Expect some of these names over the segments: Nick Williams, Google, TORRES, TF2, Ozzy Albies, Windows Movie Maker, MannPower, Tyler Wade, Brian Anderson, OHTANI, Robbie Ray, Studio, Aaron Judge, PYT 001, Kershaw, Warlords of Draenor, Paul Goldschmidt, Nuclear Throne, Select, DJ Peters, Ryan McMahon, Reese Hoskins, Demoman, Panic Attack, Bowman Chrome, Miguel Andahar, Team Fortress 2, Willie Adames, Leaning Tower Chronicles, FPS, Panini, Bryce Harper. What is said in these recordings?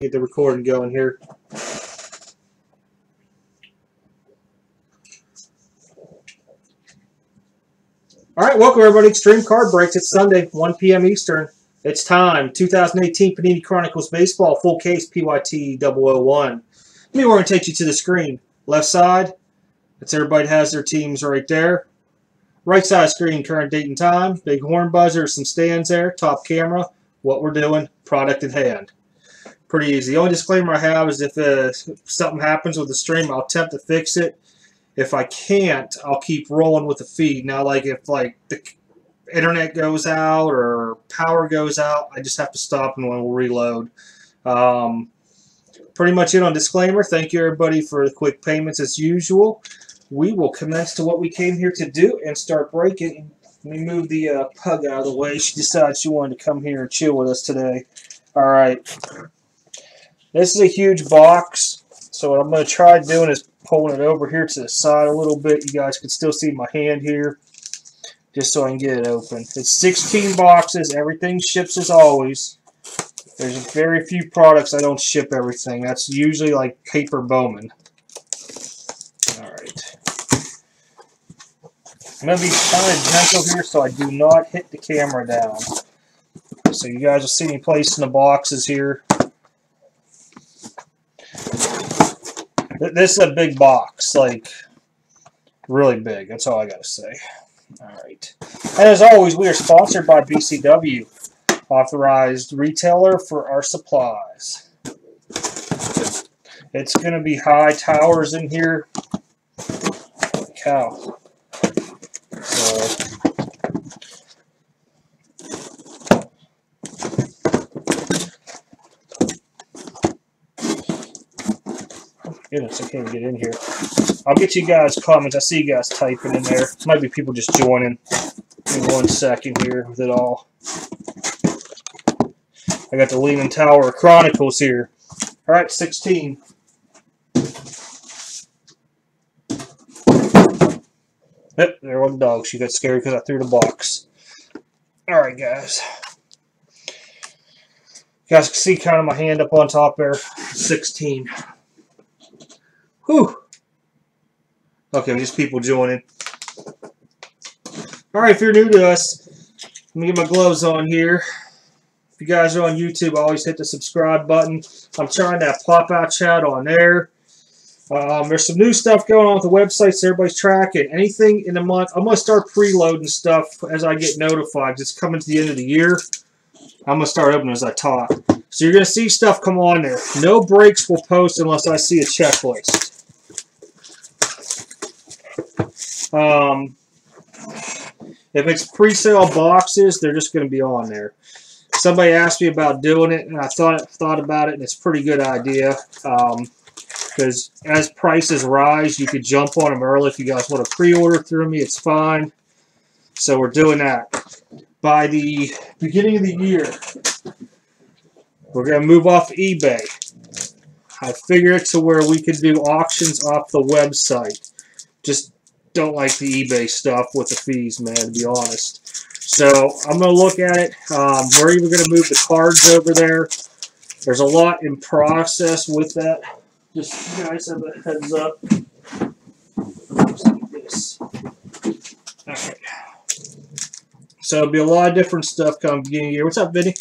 Get the recording going here. All right, welcome everybody. Extreme Card Breaks. It's Sunday, 1 p.m. Eastern. It's time. 2018 Panini Chronicles Baseball full case PYT 001. Let me orientate you to the screen. Left side. That's everybody has their teams right there. Right side screen. Current date and time. Big horn buzzer. Some stands there. Top camera. What we're doing. Product in hand. Pretty easy. The only disclaimer I have is if something happens with the stream, I'll attempt to fix it. If I can't, I'll keep rolling with the feed. Now, like if the internet goes out or power goes out, I just have to stop and we'll reload. Pretty much it on disclaimer. Thank you everybody for the quick payments as usual. We will commence to what we came here to do and start breaking. Let me move the pug out of the way. She decided she wanted to come here and chill with us today. All right. This is a huge box, so what I'm going to try doing is pulling it over here to the side a little bit. You guys can still see my hand here, just so I can get it open. It's 16 boxes. Everything ships as always. There's very few products I don't ship everything. That's usually like paper Bowman. All right. I'm going to be kind of gentle here so I do not hit the camera down. So you guys will see me placing the boxes here. This is a big box, like really big. That's all I gotta say. All right. And as always, we are sponsored by BCW, authorized retailer for our supplies. It's gonna be high towers in here. Holy cow. So. Goodness, I can't get in here. I'll get you guys comments. I see you guys typing in there. Might be people just joining. Give me 1 second here with it all. I got the Leaning Tower Chronicles here. All right, 16. Yep, there was a dog. She got scared because I threw the box. All right, guys. You guys can see kind of my hand up on top there. 16. Whew. Okay, just people joining. Alright, if you're new to us, let me get my gloves on here. If you guys are on YouTube, always hit the subscribe button. I'm trying that pop-out chat on there. There's some new stuff going on with the website, so everybody's tracking. Anything in the month, I'm going to start preloading stuff as I get notified. It's coming to the end of the year. I'm going to start opening as I talk. So you're going to see stuff come on there. No breaks will post unless I see a checklist. If it's pre-sale boxes, they're just going to be on there. Somebody asked me about doing it, and I thought about it, and it's a pretty good idea. Because as prices rise, you could jump on them early. If you guys want to pre-order through me, it's fine. So we're doing that. By the beginning of the year, we're going to move off eBay. I figured to where we could do auctions off the website. Just don't like the eBay stuff with the fees, man, to be honest. So I'm going to look at it. We're even going to move the cards over there. There's a lot in process with that. Just you guys have a heads up. Just like this. All right. So it'll be a lot of different stuff come beginning of the year. What's up, Vinny?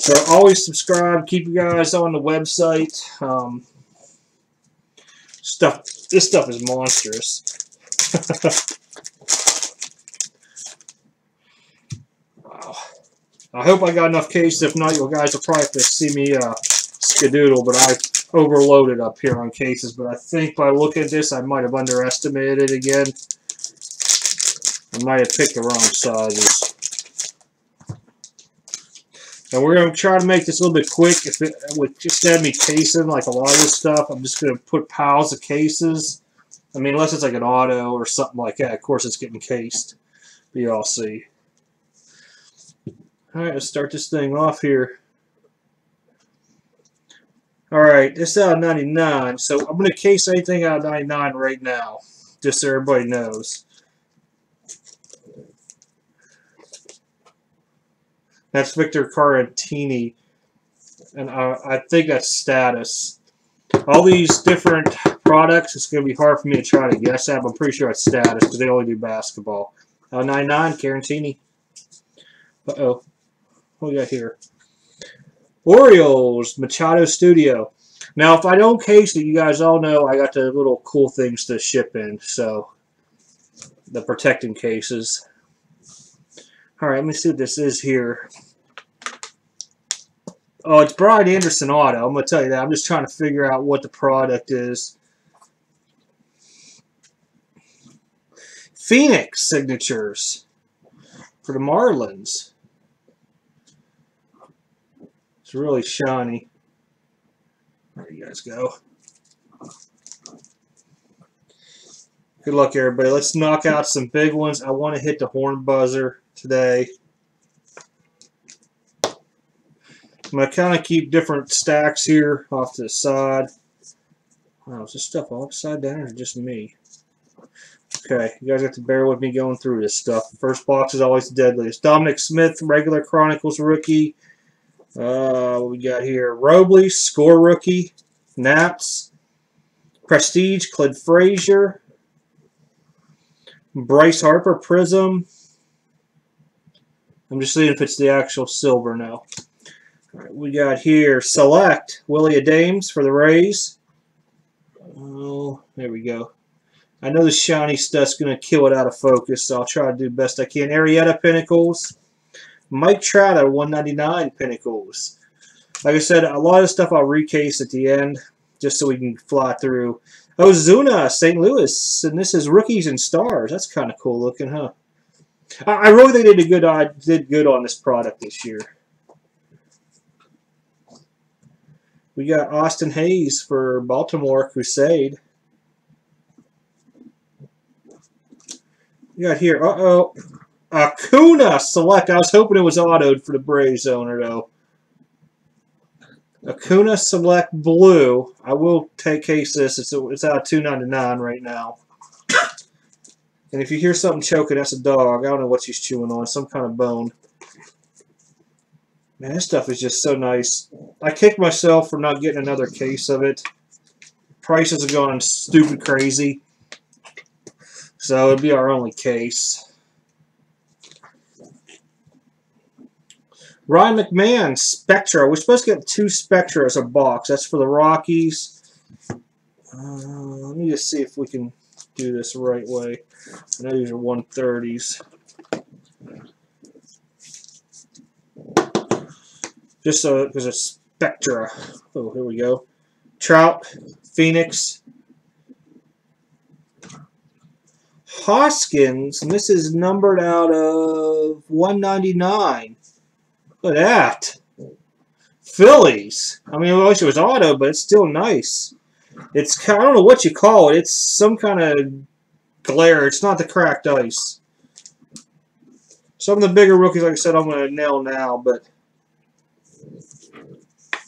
So always subscribe. Keep you guys on the website. This stuff is monstrous. Wow. I hope I got enough cases. If not, you guys will probably have to see me skedoodle, but I overloaded up here on cases. But I think by looking at this, I might have underestimated it again. I might have picked the wrong sizes. And we're going to try to make this a little bit quick. If it would just have me casing like a lot of this stuff, I'm just going to put piles of cases. I mean, unless it's like an auto or something like that. Of course, it's getting cased. But you all see. All right, let's start this thing off here. All right, this is out of 99. So I'm going to case anything out of 99 right now, just so everybody knows. That's Victor Carantini. and I think that's status. All these different products, it's going to be hard for me to try to guess that, but I'm pretty sure it's status because they only do basketball. 99, Carantini. Uh-oh. What do we got here? Orioles, Machado Studio. Now, if I don't case it, you guys all know I got the little cool things to ship in, so the protecting cases. All right, let me see what this is here. Oh, it's Brian Anderson Auto. I'm going to tell you that. I'm just trying to figure out what the product is. Phoenix signatures for the Marlins. It's really shiny. There you guys go. Good luck, everybody. Let's knock out some big ones. I want to hit the horn buzzer today. I'm going to kind of keep different stacks here off to the side. Wow, is this stuff all upside down or just me? Okay, you guys have to bear with me going through this stuff. The first box is always the deadliest. Dominic Smith, regular Chronicles rookie. What we got here? Robles, Score rookie. Naps. Prestige, Clint Frazier. Bryce Harper, Prism. I'm just seeing if it's the actual silver now. We got here Select, Willie Adames for the Rays. Oh, there we go. I know the shiny stuff's going to kill it out of focus, so I'll try to do best I can. Arrieta, Pinnacles. Mike Trout at 199, Pinnacles. Like I said, a lot of stuff I'll recase at the end, just so we can fly through. Ozuna, St. Louis, and this is Rookies and Stars. That's kind of cool looking, huh? I really think I did good on this product this year. We got Austin Hayes for Baltimore Crusade. We got here, uh-oh, Acuna Select. I was hoping it was autoed for the Braves owner, though. Acuna Select Blue. I will take case this. It's out of $2.99 right now. And if you hear something choking, that's a dog. I don't know what she's chewing on. Some kind of bone. Man, this stuff is just so nice. I kicked myself for not getting another case of it. Prices have gone stupid crazy. So it'd be our only case. Ryan McMahon, Spectra. We're supposed to get 2 Spectra as a box. That's for the Rockies. Let me just see if we can do this the right way. I know these are 130s. Just so it was a Spectra. Oh, here we go. Trout, Phoenix, Hoskins, and this is numbered out of 199. Look at that. Phillies. I mean, I wish it was auto, but it's still nice. It's, I don't know what you call it. It's some kind of glare. It's not the cracked ice. Some of the bigger rookies, like I said, I'm going to nail now, but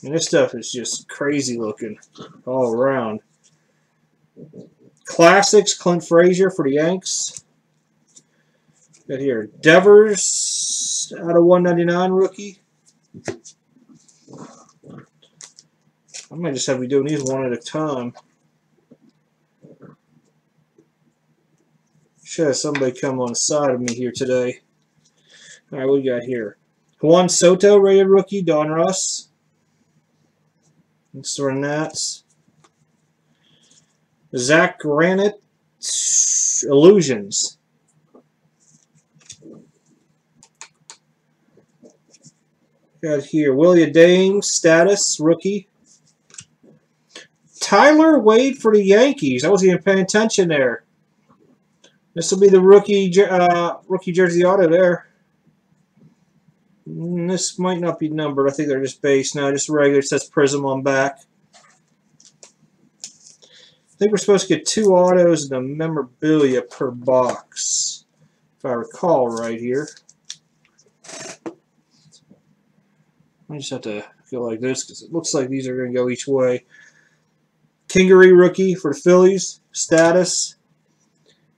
and this stuff is just crazy looking all around. Classics, Clint Frazier for the Yanks. Got here, Devers out of 199 rookie. I might just have you doing these one at a time. Should have somebody come on the side of me here today. All right, what do we got here? Juan Soto, rated rookie, Donruss. Let's run that. Zach Granite, Illusions. Got here Willie Adames, status, rookie. Tyler Wade for the Yankees. I wasn't even paying attention there. This will be the rookie jersey auto there. This might not be numbered. I think they're just base now. Just regular. It says Prism on back. I think we're supposed to get 2 autos and a memorabilia per box, if I recall right here. I just have to go like this because it looks like these are going to go each way. Kingery rookie for the Phillies. Status.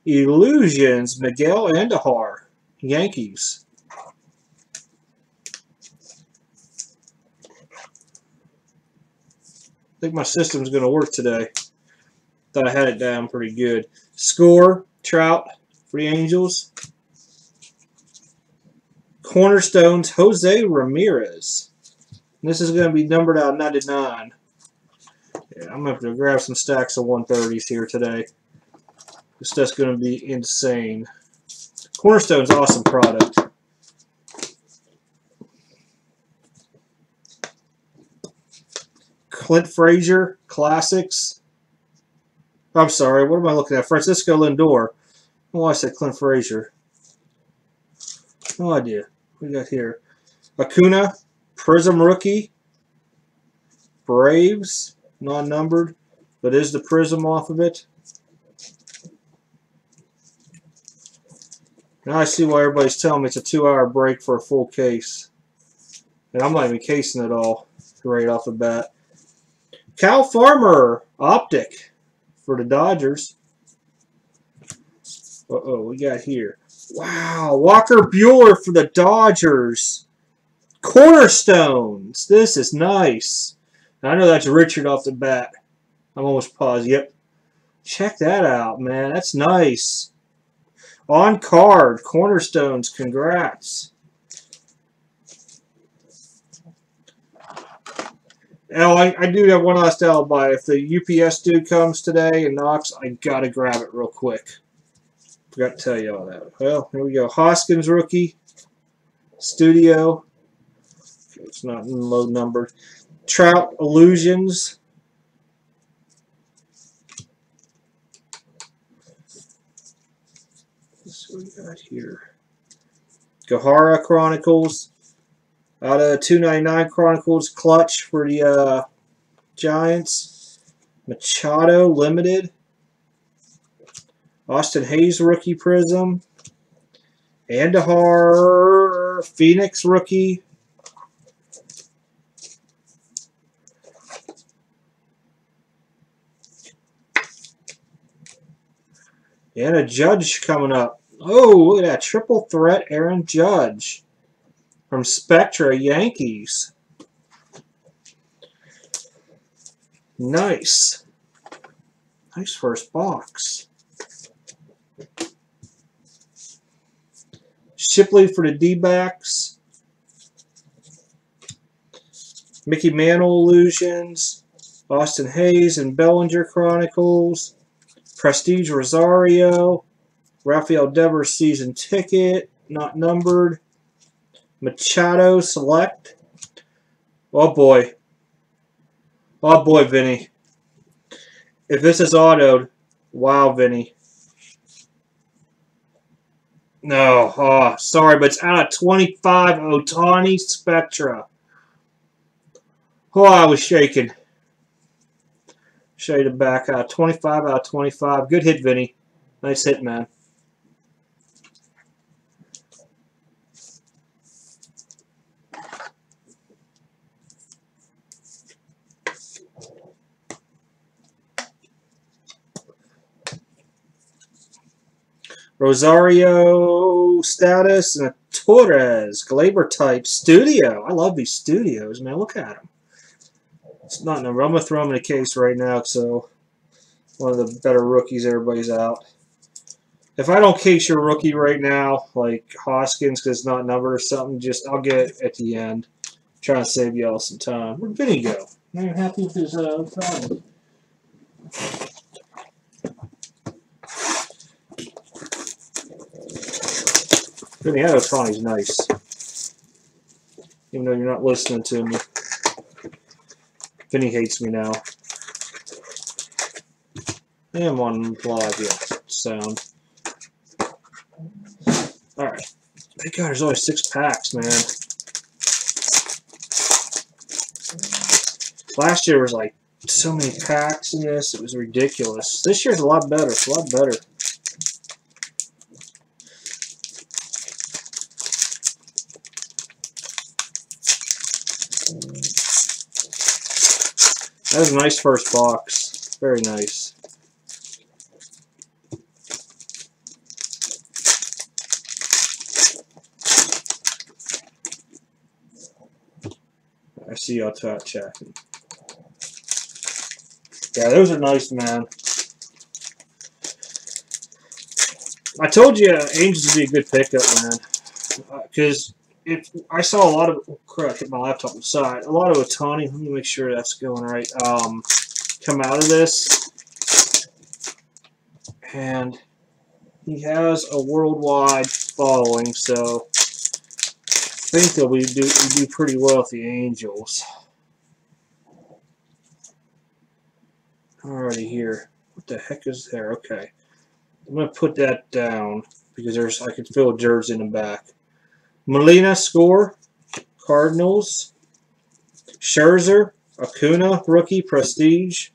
Illusions. Miguel Andahar. Yankees. think my system's going to work today. Thought I had it down pretty good. Score, Trout for the Angels. Cornerstones, Jose Ramirez. And this is going to be numbered out 99. Yeah, I'm going to have to grab some stacks of 130s here today. This stuff's going to be insane. Cornerstone's awesome product. Clint Frazier, Classics. I'm sorry, what am I looking at? Francisco Lindor. Oh, I said Clint Frazier. No idea. What do you got here? Acuna, Prism Rookie, Braves, non-numbered, but is the Prism off of it. Now I see why everybody's telling me it's a 2-hour break for a full case. And I'm not even casing it all right off the bat. Cal Farmer, Optic for the Dodgers. Uh-oh, we got here. Wow, Walker Buehler for the Dodgers. Cornerstones. This is nice. Now, I know that's Richard off the bat. I'm almost positive. Yep. Check that out, man. That's nice. On card, Cornerstones. Congrats. Oh, I do have one last alibi. If the UPS dude comes today and knocks, I gotta grab it real quick. Forgot to tell you all that. Well, here we go. Hoskins rookie. Studio. It's not low numbered. Trout Illusions. Let's see what we got here. Gahara Chronicles. Out of 299 Chronicles. Clutch for the Giants. Machado Limited. Austin Hayes rookie Prism. Andahar Phoenix rookie. And a Judge coming up. Oh, look at that. Triple threat Aaron Judge from Spectra, Yankees. Nice. Nice first box. Shipley for the D-backs. Mickey Mantle Illusions. Austin Hayes and Bellinger Chronicles. Prestige Rosario. Rafael Devers season ticket. Not numbered. Machado Select. Oh boy. Oh boy, Vinny. If this is autoed, wow, Vinny. No, oh, sorry, but it's out of 25 Otani Spectra. Oh, I was shaking. Shaded back out. 25 out of 25. Good hit, Vinny. Nice hit, man. Rosario status and a Torres Glaber type Studio. I love these Studios, man. Look at them. It's not number. I'm gonna throw them in a case right now. So one of the better rookies. Everybody's out. If I don't case your rookie right now, like Hoskins, because it's not numbered or something, just I'll get it at the end. I'm trying to save y'all some time. Where'd Vinny go? I'm not happy with his problem. Vinny, that Otani's nice. Even though you're not listening to me. Vinny hates me now. I am on live, yeah. Sound. Alright. Thank God there's only 6 packs, man. Last year was like so many packs in this. It was ridiculous. This year's a lot better. It's a lot better. That was a nice first box. Very nice. I see y'all chatting. Yeah, those are nice, man. I told you Angels would be a good pickup, man. Because if I saw a lot of... Oh, crap, I hit my laptop aside. A lot of Otani. Let me make sure that's going right. Come out of this. And he has a worldwide following, so I think they'll do pretty well with the Angels. Alrighty here. What the heck is there? Okay. I'm going to put that down because there's I can feel dirt in the back. Molina, Score, Cardinals, Scherzer, Acuna, Rookie, Prestige.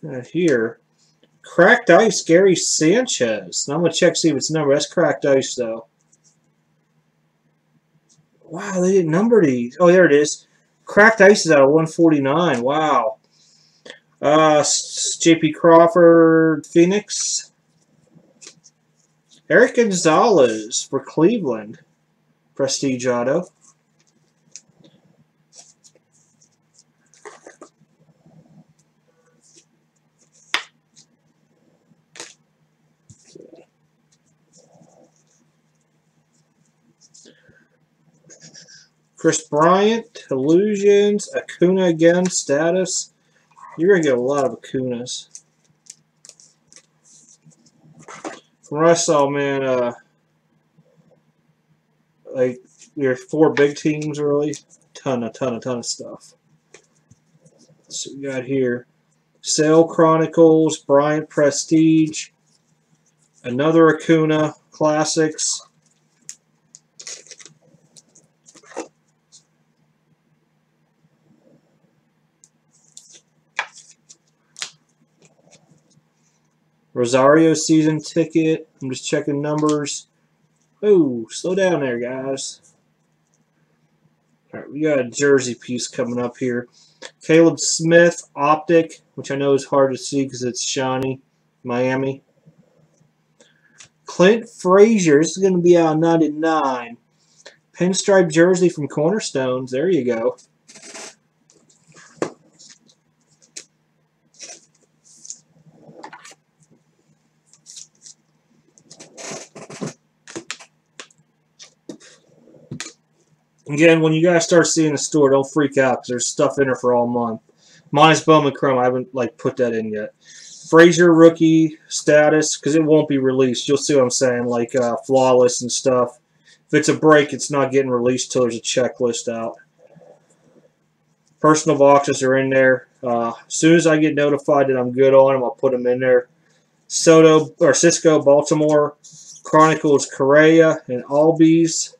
And here, Cracked Ice, Gary Sanchez. Now I'm going to check, see if it's numbered. That's Cracked Ice, though. Wow, they didn't number these. Oh, there it is. Cracked Ice is out of 149. Wow. JP Crawford, Phoenix. Eric Gonzalez for Cleveland. Prestige Auto. Chris Bryant, Illusions, Acuna again, status. You're going to get a lot of Acunas. From what I saw, man, like, your four big teams, really. Ton of stuff. So we got here. Sale Chronicles, Bryant Prestige, another Acuna, Classics. Rosario season ticket. I'm just checking numbers. Oh, slow down there, guys. All right, we got a jersey piece coming up here. Caleb Smith, Optic, which I know is hard to see because it's shiny. Miami. Clint Frazier. This is going to be out of 99. Pinstripe jersey from Cornerstones. There you go. Again, when you guys start seeing the store, don't freak out because there's stuff in there for all month. Mine's Bowman Chrome. I haven't put that in yet. Frazier rookie status, because it won't be released. You'll see what I'm saying, like Flawless and stuff. If it's a break, it's not getting released till there's a checklist out. Personal boxes are in there. As soon as I get notified that I'm good on them, I'll put them in there. Soto or Cisco, Baltimore, Chronicles, Correa, and Albies.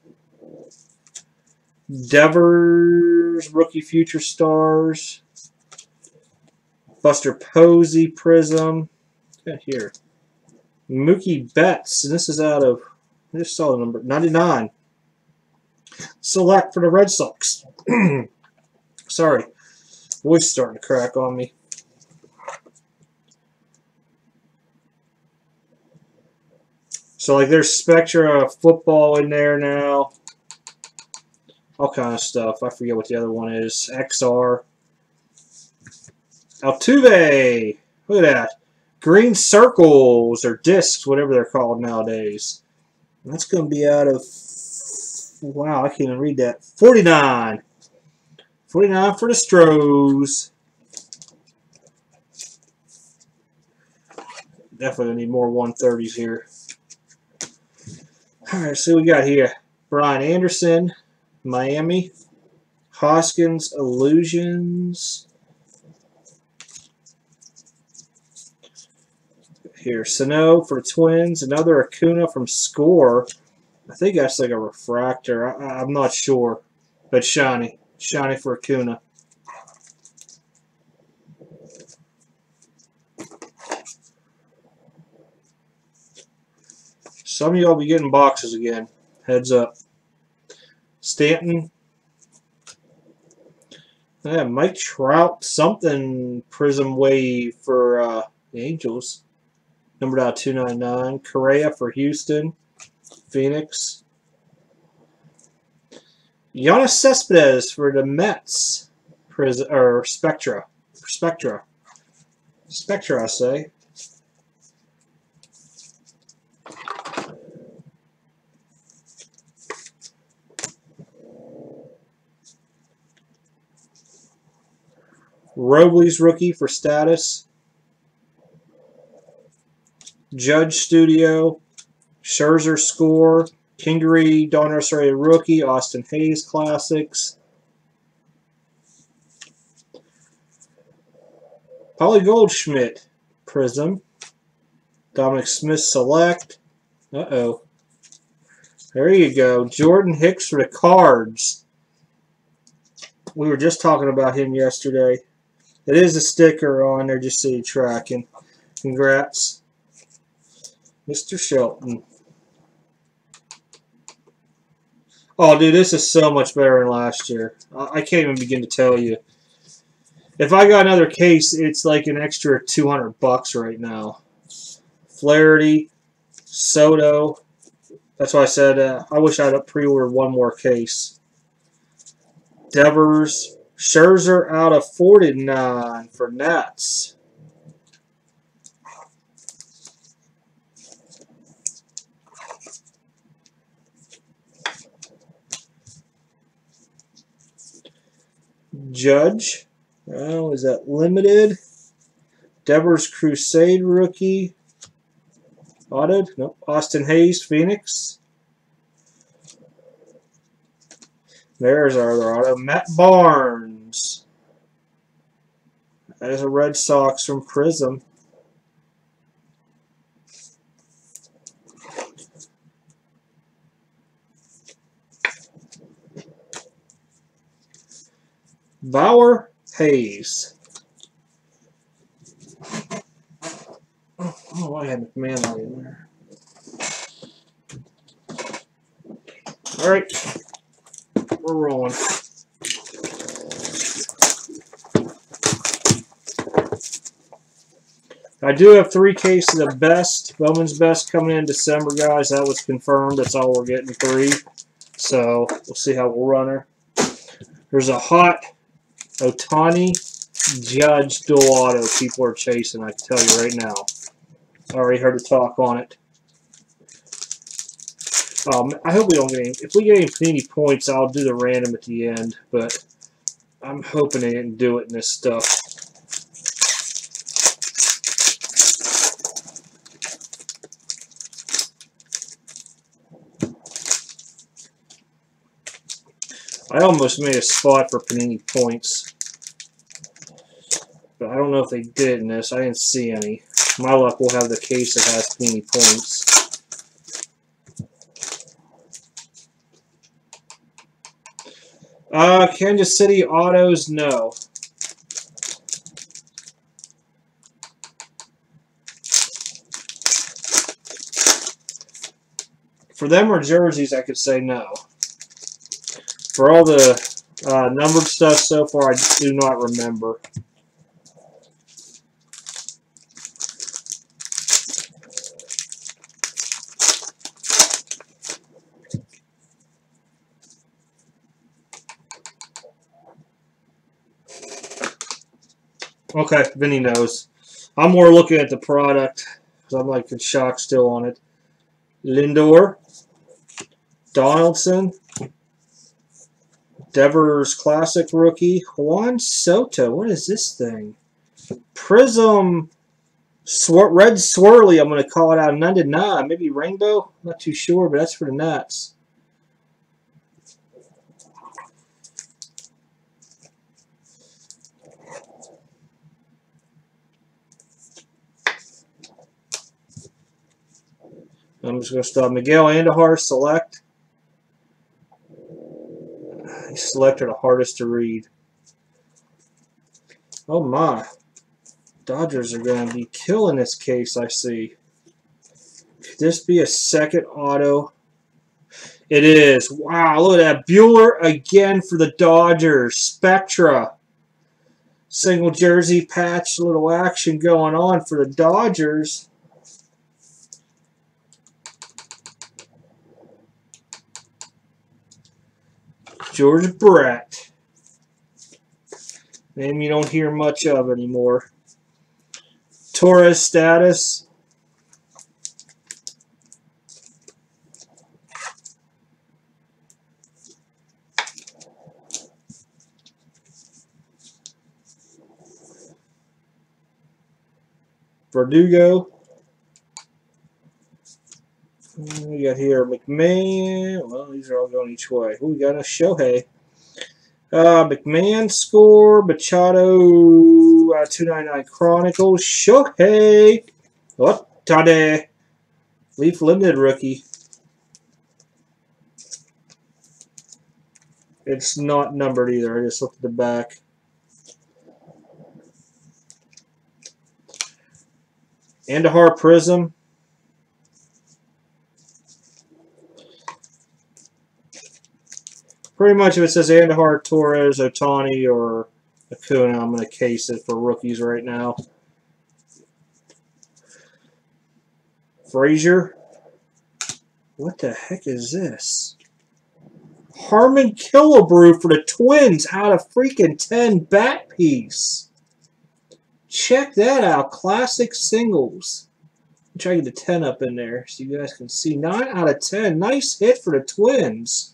Devers, Rookie Future Stars, Buster Posey, Prism. Look at here. Mookie Betts, and this is out of, I just saw the number, 99. Select for the Red Sox. Sorry, voice starting to crack on me. So, like, there's Spectra football in there now. All kind of stuff. I forget what the other one is. XR. Altuve. Look at that. Green circles or discs, whatever they're called nowadays. That's going to be out of... Wow, I can't even read that. 49. 49 for the Stros. Definitely going to need more 130s here. Alright, so we got here. Brian Anderson. Miami, Hoskins, Illusions. Here, Sano for Twins. Another Acuna from Score. I think that's like a refractor. I'm not sure, but shiny, shiny for Acuna. Some of y'all be getting boxes again. Heads up. Stanton. Yeah, Mike Trout something Prism Wave for the Angels. numbered out 299. Correa for Houston, Phoenix. Giannis Cespedes for the Mets, Spectra, I say. Robles rookie for status. Judge Studio, Scherzer Score, Kingery Donruss rookie, Austin Hayes Classics. Polly Goldschmidt Prism. Dominic Smith Select. Uh-oh. There you go. Jordan Hicks for the cards. We were just talking about him yesterday. It is a sticker on there, just so you track him. Congrats, Mr. Shelton. Oh, dude, this is so much better than last year. I can't even begin to tell you. If I got another case, it's like an extra $200 right now. Flaherty, Soto. That's why I said I wish I had pre-ordered one more case. Devers, Scherzer out of 49 for Nats. Judge. Oh, is that limited? Devers Crusade rookie. Autoed? Nope. Austin Hayes, Phoenix. There's our other auto. Matt Barnes. That is a Red Sox from Prism. Bauer Hayes. Oh, I had McManley in there. All right, we're rolling. I do have three cases of best. Bowman's best coming in December, guys. That was confirmed. That's all we're getting, three. So we'll see how we'll run her. There's a hot Otani Judge dual auto people are chasing, I can tell you right now. I already heard a talk on it. I hope we don't get any. If we get any Panini points, I'll do the random at the end, but I'm hoping they didn't do it in this stuff. I almost made a spot for Panini points, but I don't know if they did in this. I didn't see any. My luck will have the case that has Panini points. Kansas City autos, no. For them or jerseys, I could say no. For all the numbered stuff so far, I do not remember. Okay, Vinny knows. I'm more looking at the product because I'm like in shock still on it. Lindor, Donaldson, Devers Classic rookie, Juan Soto. What is this thing? Prism, red swirly. I'm going to call it out of 99. Maybe rainbow. I'm not too sure, but that's for the Nats. I'm just going to stop. Miguel Andujar Select. These Select are the hardest to read. Oh my. Dodgers are going to be killing this case, I see. Could this be a second auto? It is. Wow, look at that. Bueller again for the Dodgers. Spectra. Single jersey patch, little action going on for the Dodgers. George Brett. Name you don't hear much of anymore. Torres status. Verdugo. We got here McMahon. Well, these are all going each way. Ooh, we got a Shohei. McMahon, Score, Machado, 299 Chronicles, Shohei, OHTANI, Leaf Limited rookie. It's not numbered either. I just looked at the back. Andahar Prism. Pretty much if it says Andahar, Torres, Ohtani, or Acuna, I'm going to case it for rookies right now. Frazier. What the heck is this? Harmon Killebrew for the Twins out of freaking 10 bat piece. Check that out. Classic singles. I'm trying to get the 10 up in there so you guys can see. 9 out of 10. Nice hit for the Twins.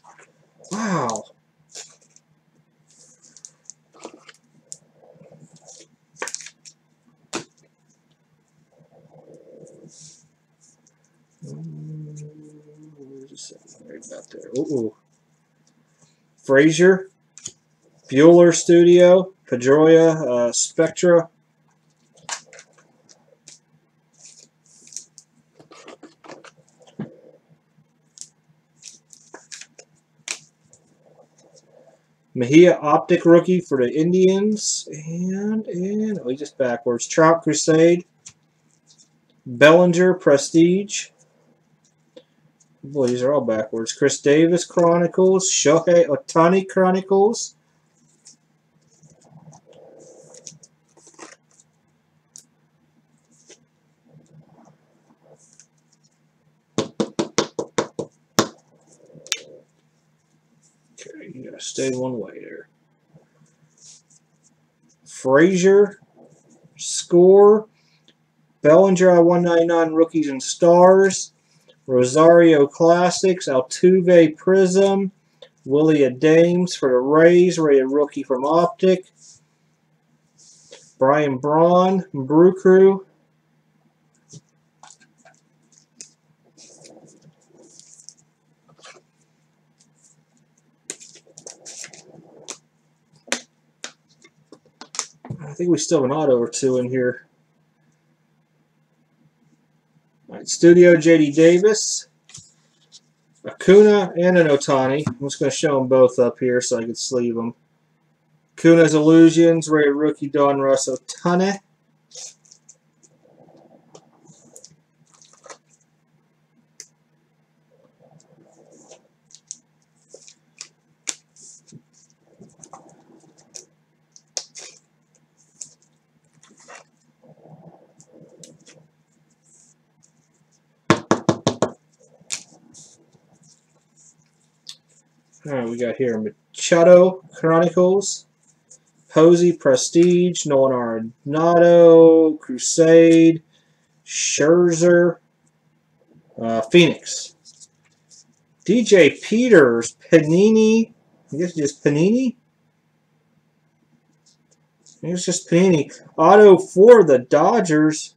Wow. There's a second right about there. Ooh. Frazier, Bueller Studio, Pedroia, Spectra. Mejia Optic rookie for the Indians, and oh, just backwards. Trout Crusade, Bellinger Prestige. Boy, these are all backwards. Chris Davis Chronicles, Shohei Ohtani Chronicles. Stay one way there. Frazier, Score, Bellinger out of 199 Rookies and Stars, Rosario Classics, Altuve Prism, Willie Adames for the Rays, rated rookie from Optic, Brian Braun, Brew Crew. I think we still have an auto or two in here. All right, Studio JD Davis, Acuna, and an Ohtani. I'm just going to show them both up here so I can sleeve them. Acuna's Illusions, rated rookie Donruss, Ohtani. Alright, we got here Machado Chronicles, Posey Prestige, Nolan Arenado, Crusade, Scherzer, Phoenix. DJ Peters, Panini, I guess it's just Panini? I think it's just Panini. Auto for the Dodgers.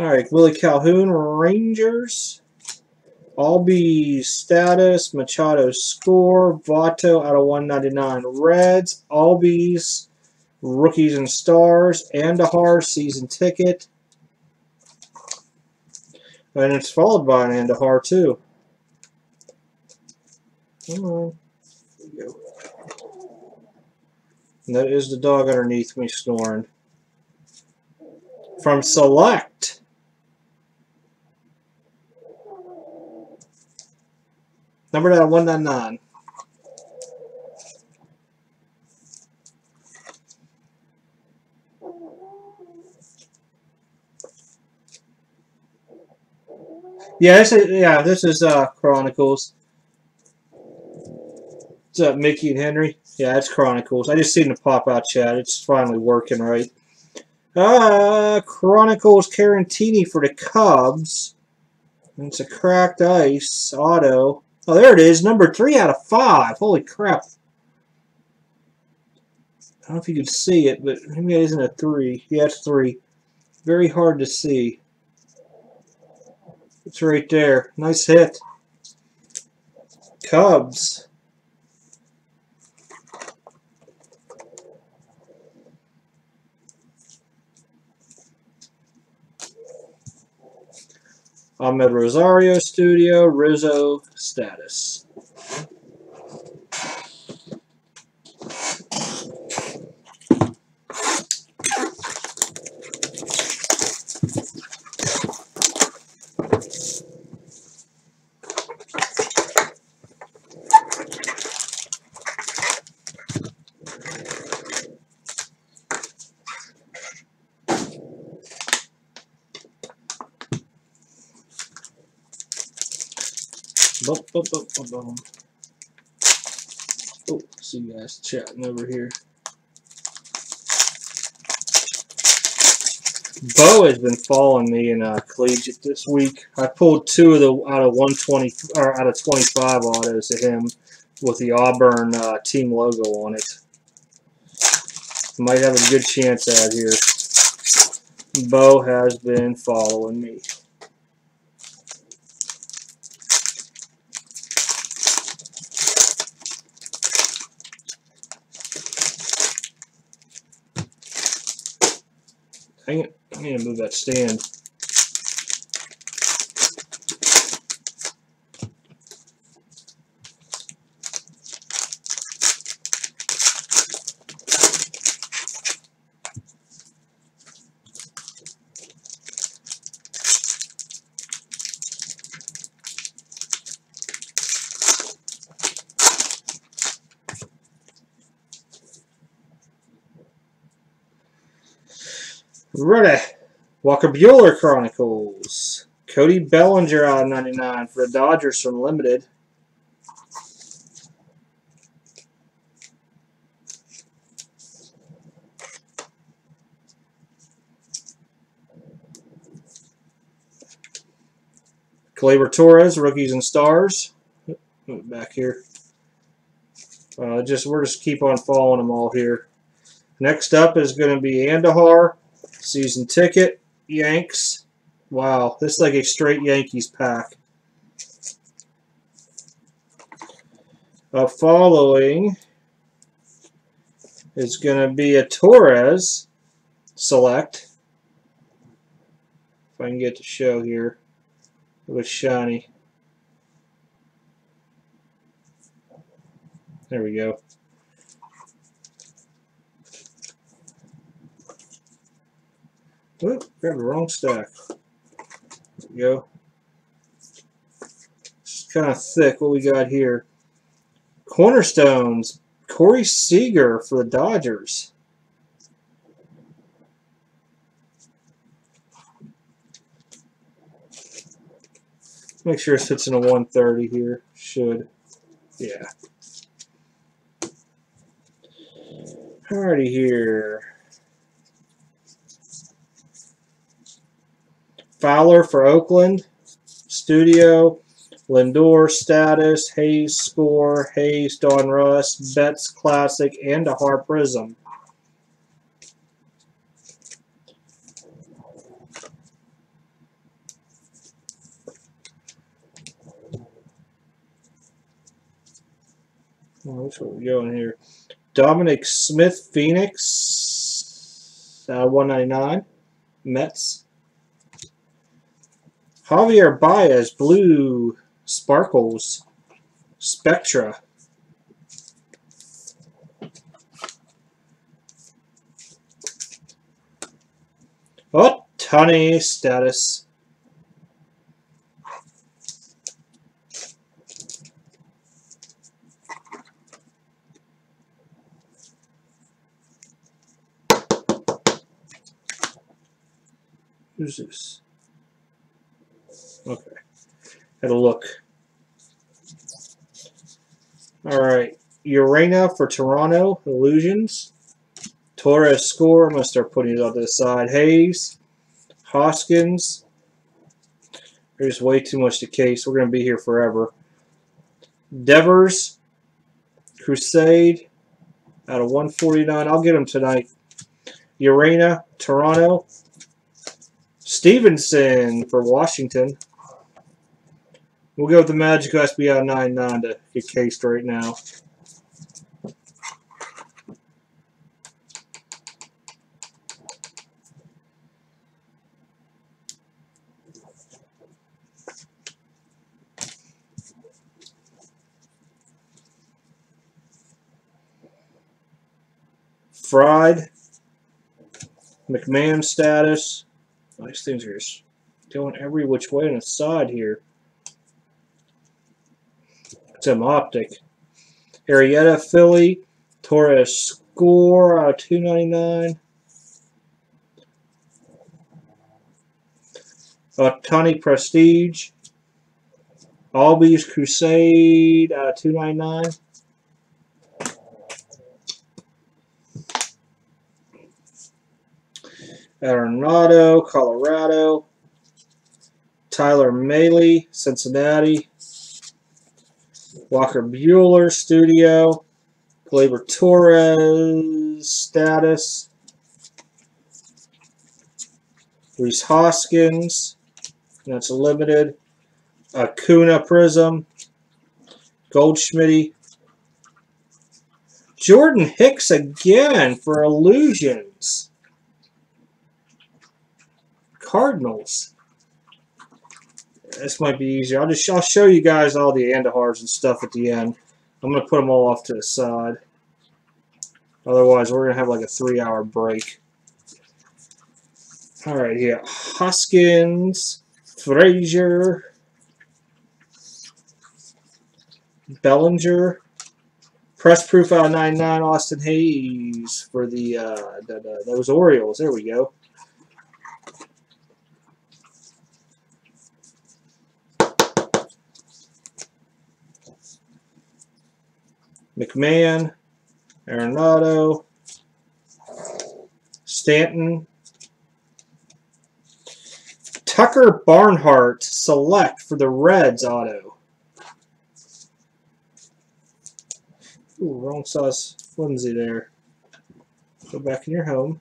Alright, Willie Calhoun, Rangers, Albies status, Machado Score, Votto out of 199 Reds, Albies, Rookies and Stars, Andahar season ticket, and it's followed by an Andahar too. Come on. There you go. And that is the dog underneath me snoring. From Select. Numbered out of 199. Yeah, this is Chronicles. What's up, Mickey and Henry? Yeah, it's Chronicles. I just seen the pop-out chat. It's finally working right. Chronicles Carantini for the Cubs. It's a cracked ice auto. Oh, there it is. Number 3 out of 5. Holy crap. I don't know if you can see it, but maybe it isn't a 3. Yeah, it's 3. Very hard to see. It's right there. Nice hit. Cubs. Ahmed Rosario, Studio, Rizzo, Status. Boom. Oh, see you guys chatting over here. Bo has been following me in collegiate this week. I pulled 2 of the out of 120 or out of 25 autos of him with the Auburn team logo on it. Might have a good chance out here. Bo has been following me. Dang it, I need to move that stand. Ready. Walker Buehler Chronicles. Cody Bellinger out of 99 for the Dodgers from Limited. Killebrew Torres, Rookies and Stars. Move back here. We're just keep on following them all here. Next up is going to be Andahar. Season ticket, Yanks. Wow, this is like a straight Yankees pack. Following is going to be a Torres Select. If I can get to show here. It was shiny. There we go. Oop, grabbed the wrong stack. There we go. It's kind of thick what we got here. Cornerstones, Corey Seager for the Dodgers. Make sure it fits in a 130 here. Should. Yeah. Alrighty here. Fowler for Oakland, Studio, Lindor, Status, Hayes, Score, Hayes, Donruss, Betts, Classic, and Andahar Prism. Which one are we going here? Dominic Smith, Phoenix, 199, Mets. Javier Baez, Blue Sparkles, Spectra. OHTANI Status. Who's this? Okay. Had a look. Alright. Urena for Toronto. Illusions. Torres Score. I'm going to start putting it on the side. Hayes. Hoskins. There's way too much to case. We're going to be here forever. Devers. Crusade. Out of 149. I'll get him tonight. Urena. Toronto. Stevenson for Washington. We'll go with the Magic SB out of 99 to get cased right now. Fried. McMahon status. These things are just going every which way on the side here. It's an Optic. Arrieta, Philly. Torres Score out of 299. OHTANI Prestige. Albies Crusade out of 299. Arenado, Colorado. Tyler Maley, Cincinnati. Walker Bueller, Studio. Gleyber Torres, status. Reese Hoskins, that's a Limited. Acuna Prism. Goldschmidt. Jordan Hicks again for Illusions. Cardinals. This might be easier. I'll show you guys all the Andahars and stuff at the end. I'm gonna put them all off to the side. Otherwise, we're gonna have like a 3-hour break. All right, here Hoskins, Frazier, Bellinger, press proof out of 99. Austin Hayes for those Orioles. There we go. McMahon, Arenado, Stanton, Tucker Barnhart, Select for the Reds auto. Ooh, wrong size flimsy there. Go back in your home.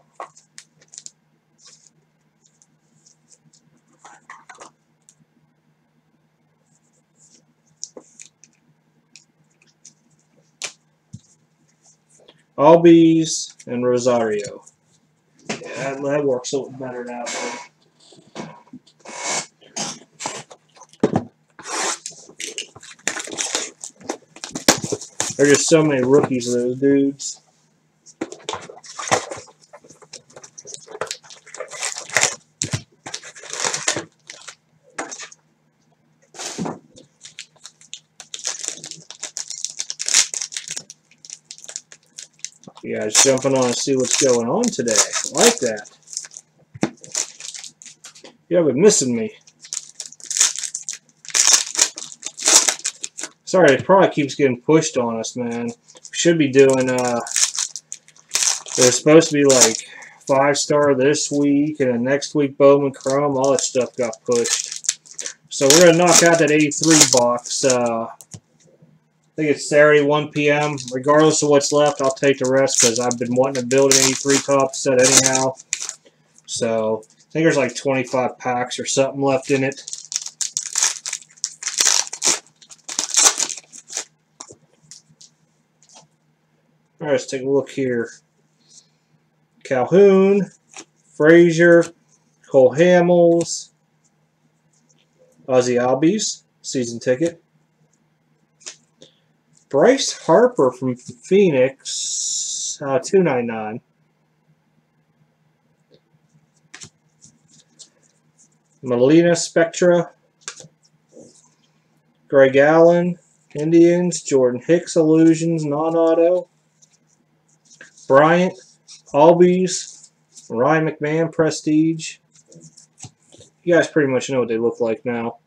Albies and Rosario. Yeah, that works a little better now. There's just so many rookies of those dudes. You guys jumping on to see what's going on today. I like that. You've been missing me. Sorry, it probably keeps getting pushed on us, man. We should be doing, there's supposed to be like 5-star this week, and then next week Bowman Chrome, all that stuff got pushed. So we're going to knock out that 83 box, I think it's Saturday, 1 p.m. Regardless of what's left, I'll take the rest because I've been wanting to build an 83 top set anyhow. So, I think there's like 25 packs or something left in it. Alright, let's take a look here. Calhoun, Frazier, Cole Hamels, Ozzy Albies, season ticket. Bryce Harper from Phoenix, 299. Molina, Spectra. Greg Allen, Indians. Jordan Hicks, Illusions, non-auto. Bryant, Albies. Ryan McMahon, Prestige. you guys pretty much know what they look like now.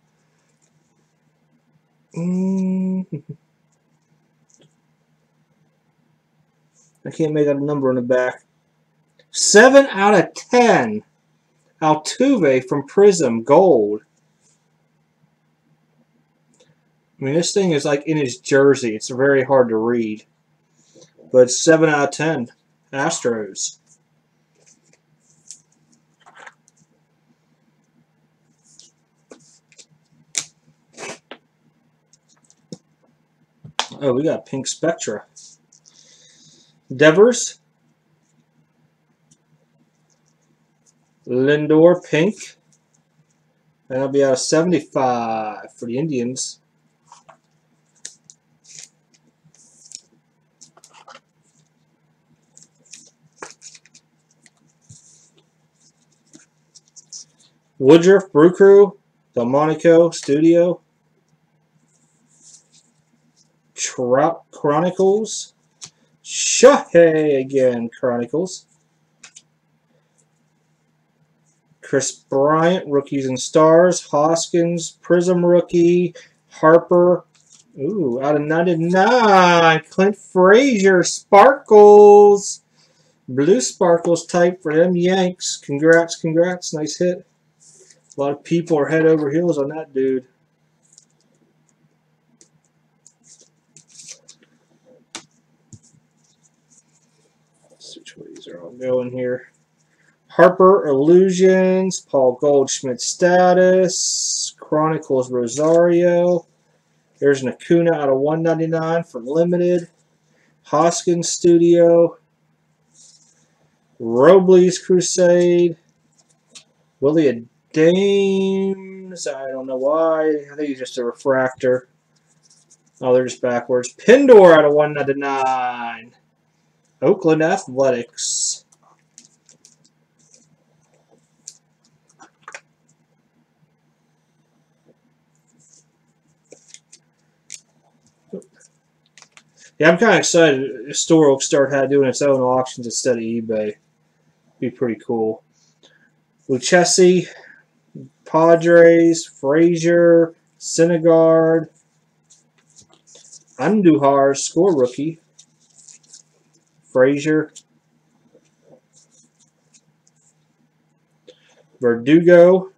I can't make out a number on the back. 7/10. Altuve from Prism Gold. I mean, this thing is like in his jersey. It's very hard to read. But 7/10. Astros. Oh, we got pink Spectra. Devers. Lindor, pink. And that'll be out of 75 for the Indians. Woodruff, Brew Crew, Delmonico, Studio. Trout Chronicles. Shohei again, Chronicles. Chris Bryant, Rookies and Stars. Hoskins, Prism Rookie. Harper. Ooh, out of 99. Clint Frazier, Sparkles. Blue Sparkles type for them Yanks. Congrats, congrats. Nice hit. A lot of people are head over heels on that dude. Which ways are all going here? Harper, Illusions, Paul Goldschmidt, Status, Chronicles, Rosario. There's an Acuna out of 199 for Limited. Hoskins, Studio. Robles, Crusade. Willie Adames, I don't know why. I think he's just a refractor. Oh, they're just backwards. Pindor out of 199. Oakland Athletics. Yeah, I'm kind of excited. The store will start doing its own auctions instead of eBay. Be pretty cool. Lucchesi, Padres, Frazier, Syndergaard, Andujar, Score Rookie. Frazier, Verdugo,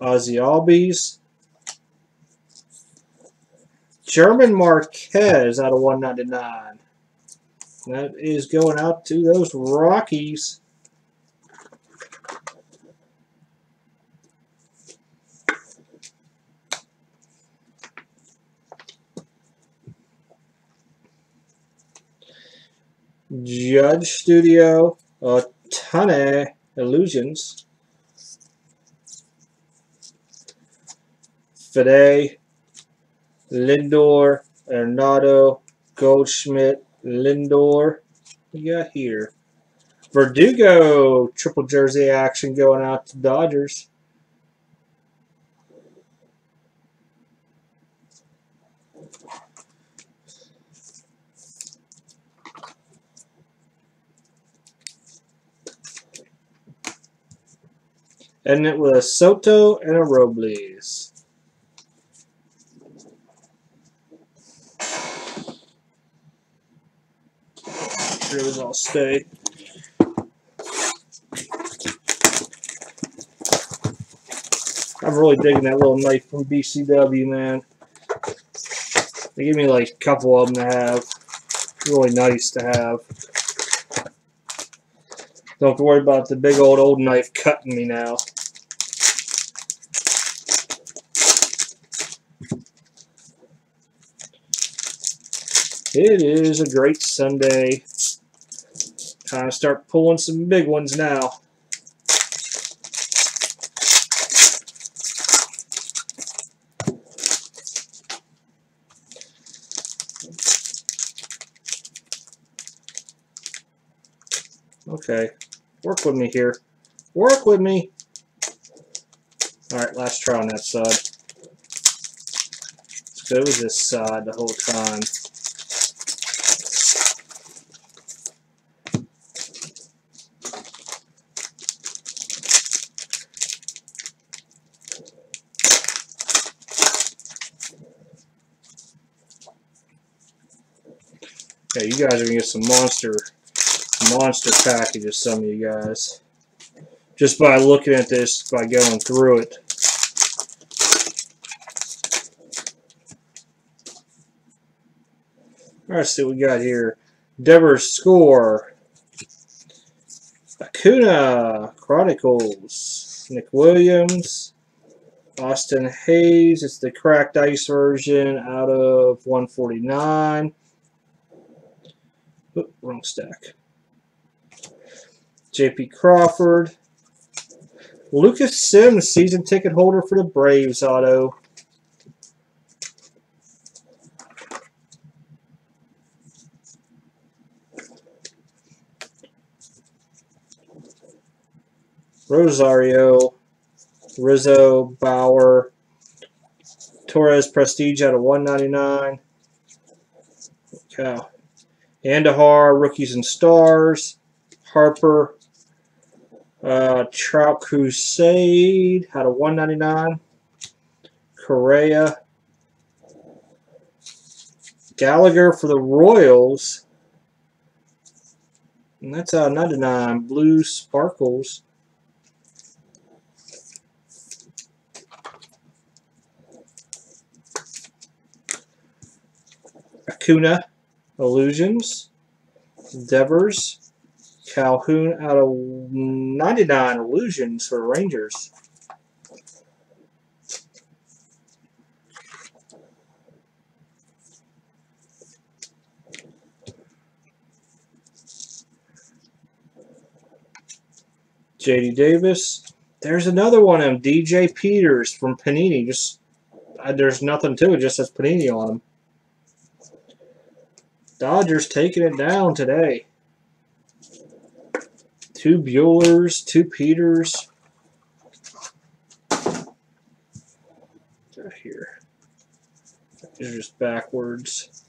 Ozzy Albies, German Marquez out of 199. That is going out to those Rockies. Judge, Studio, Otani, Illusions, Fede, Lindor, Arenado, Goldschmidt, Lindor. What do you got here? Verdugo, triple jersey action going out to Dodgers. And it was a Soto and a Robles. Sure, those all stay. I'm really digging that little knife from BCW, man. They give me like a couple of them to have. Really nice to have. Don't have to worry about the big old knife cutting me now. It is a great Sunday. Time to start pulling some big ones now. Okay, work with me here. Work with me. All right, last try on that side. Let's go with this side the whole time. Yeah, you guys are gonna get some monster packages, some of you guys. Just by looking at this, by going through it. Alright, see what we got here. Deborah Score. Acuna Chronicles. Nick Williams. Austin Hayes. It's the cracked ice version out of 149. Oop, wrong stack. JP Crawford. Lucas Sims, season ticket holder for the Braves auto. Rosario, Rizzo, Bauer, Torres, Prestige out of 199. Wow. Andahar, Rookies and Stars, Harper, Trout Crusade out of 199. Correa, Gallagher for the Royals, and that's out of 99. Blue Sparkles. Acuna, Illusions, Devers, Calhoun out of 99, Illusions for Rangers. J.D. Davis. There's another one of them, D.J. Peters from Panini. Just there's nothing to it, just says Panini on them. Dodgers taking it down today. Two Buellers, two Peters. Right here. These are just backwards.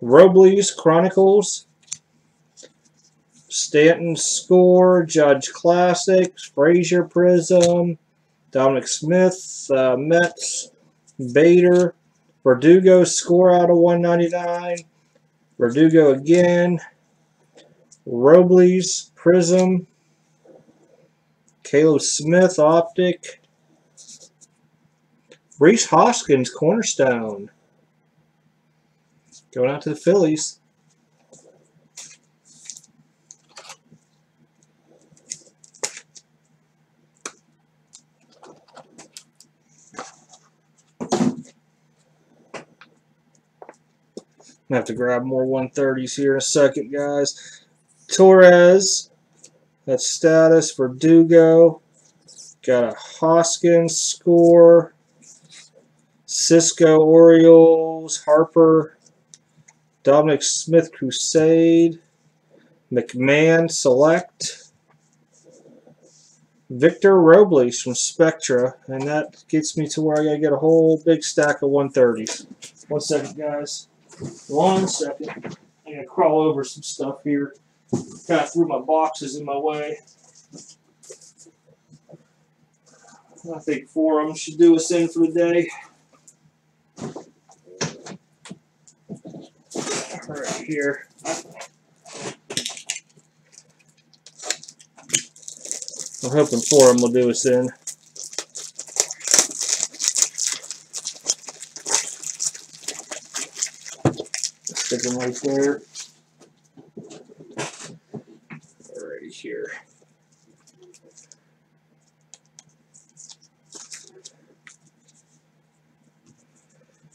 Robles, Chronicles. Stanton, Score. Judge, Classics. Frazier, Prism. Dominic Smith, Mets. Bader. Verdugo, Score out of 199. Verdugo again. Robles, Prism. Caleb Smith, Optic. Reese Hoskins, Cornerstone. Going out to the Phillies. I'm going to have to grab more 130s here in a second, guys. Torres, that's status. Verdugo, got a Hoskins, Score. Cisco, Orioles, Harper. Dominic Smith, Crusade. McMahon, Select. Victor Robles from Spectra. And that gets me to where I got to get a whole big stack of 130s. 1 second, guys. 1 second. I'm going to crawl over some stuff here. Kind of threw my boxes in my way. I think 4 of them should do us in for the day. Right here. I'm hoping 4 of them will do us in. Stick them right there. Right here.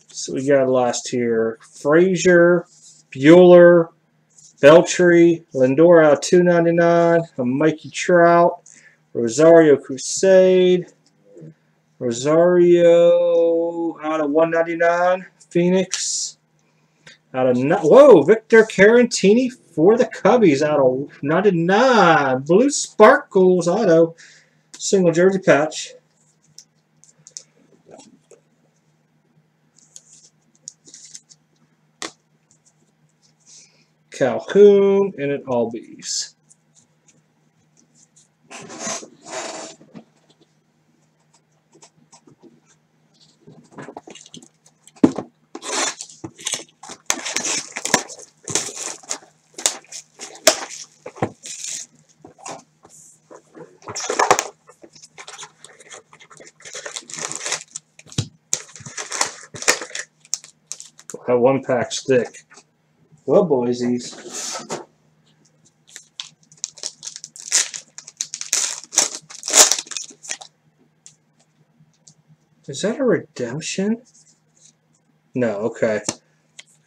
So we got last here. Frazier, Bueller, Beltry, Lindor out of 299, a Mikey Trout, Rosario Crusade, Rosario out of 199, Phoenix. Out of whoa, Victor Carantini for the Cubbies out of 99. Blue Sparkles auto, single jersey patch. Calhoun and an Albies. a one-pack stick. Well, boysies. Is that a redemption? No, okay.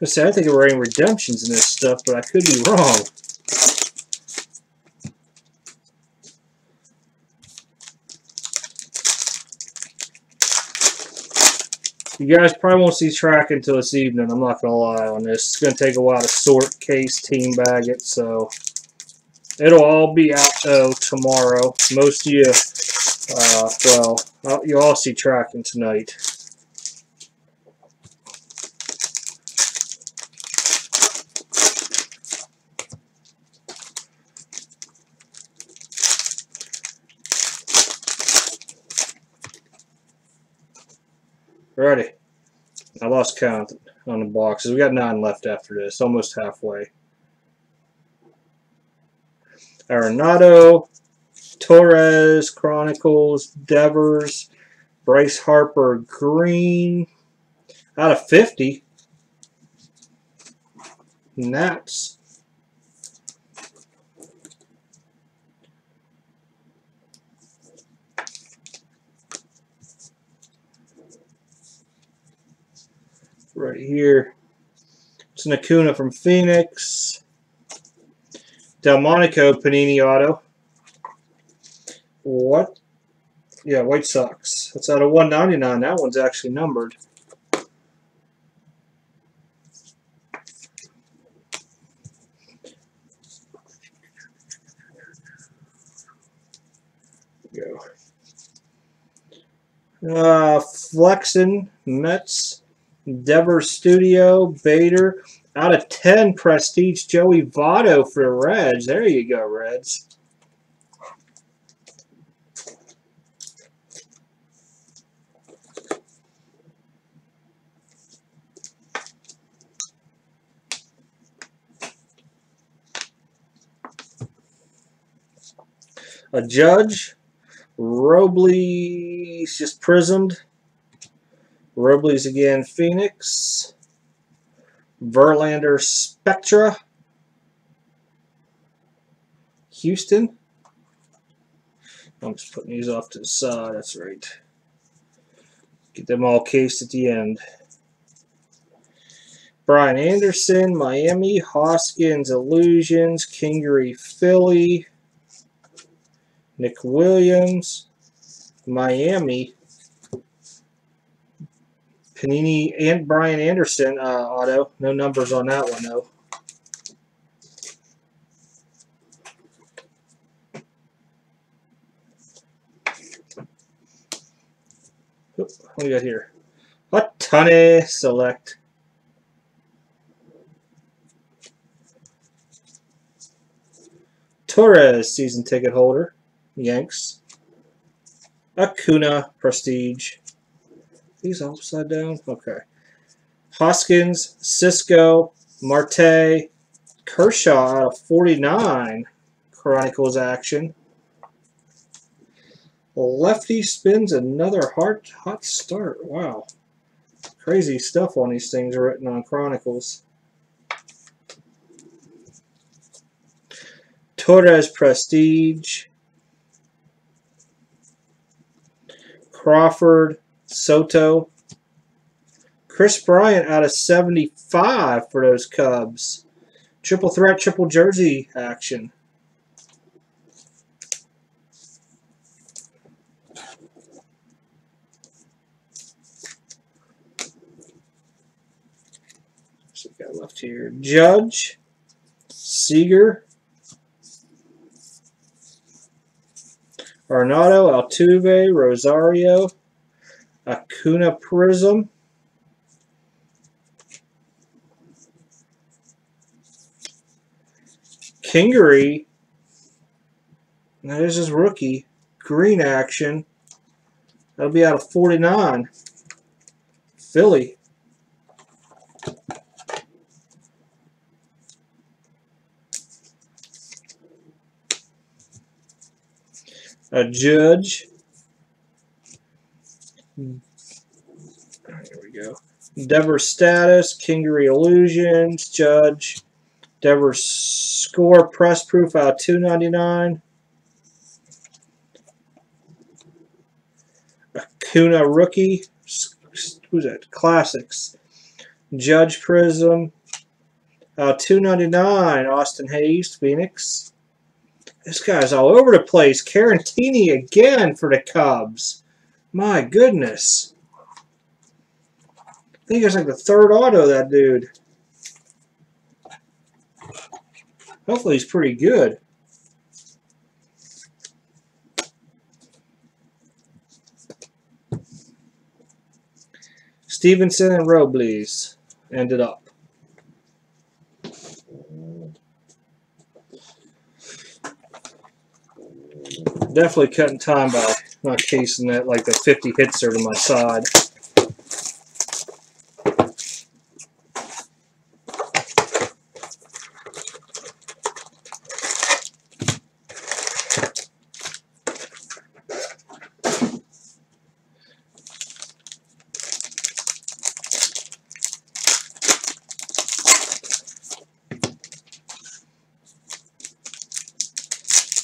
See, I think there were any redemptions in this stuff, but I could be wrong. You guys probably won't see track until this evening, I'm not going to lie on this. It's going to take a while to sort, case, team bag it, so it'll all be out, though, tomorrow. Most of you, well, you'll all see tracking tonight. Alrighty. I lost count on the boxes. We got 9 left after this. Almost halfway. Arenado, Torres, Chronicles, Devers, Bryce Harper, Green. Out of 50. Nats. Right here. It's an Acuna from Phoenix. Delmonico Panini Auto. What? Yeah, White Sox. That's out of 199. That one's actually numbered. There we go. Flexen Mets. Devers Studio, Bader, out of 10, Prestige, Joey Votto for the Reds. There you go, Reds. A Judge, Robles just prismed. Robles again, Phoenix, Verlander, Spectra, Houston. I'm just putting these off to the side, that's right. Get them all cased at the end. Brian Anderson, Miami, Hoskins, Illusions, Kingery, Philly, Nick Williams, Miami. Panini and Brian Anderson auto. No numbers on that one, though. Oops, what do we got here? OHTANI Select. Torres, season ticket holder. Yanks. Acuna, Prestige. These all upside down? Okay. Hoskins, Cisco, Marte, Kershaw out of 49. Chronicles action. Lefty spins another hot start. Wow. Crazy stuff on these things written on Chronicles. Torres Prestige. Crawford. Soto. Chris Bryant out of 75 for those Cubs. Triple threat, triple jersey action. So we got left here. Judge. Seager. Arenado, Altuve, Rosario. Acuna Prism, Kingery, now there's his rookie, Green action, that'll be out of 49, Philly, a Judge, here we go. Dever Status, Kingery Illusions, Judge, Dever Score, Press Proof out of 299. Acuna Rookie, who's that? Classics. Judge Prism, $2.99. Austin Hayes, Phoenix. This guy's all over the place. Carantini again for the Cubs. My goodness. I think it's like the third auto, that dude. Hopefully he's pretty good. Stevenson and Robles ended up. Definitely cutting time by not chasing that, like the 50 hits are to my side.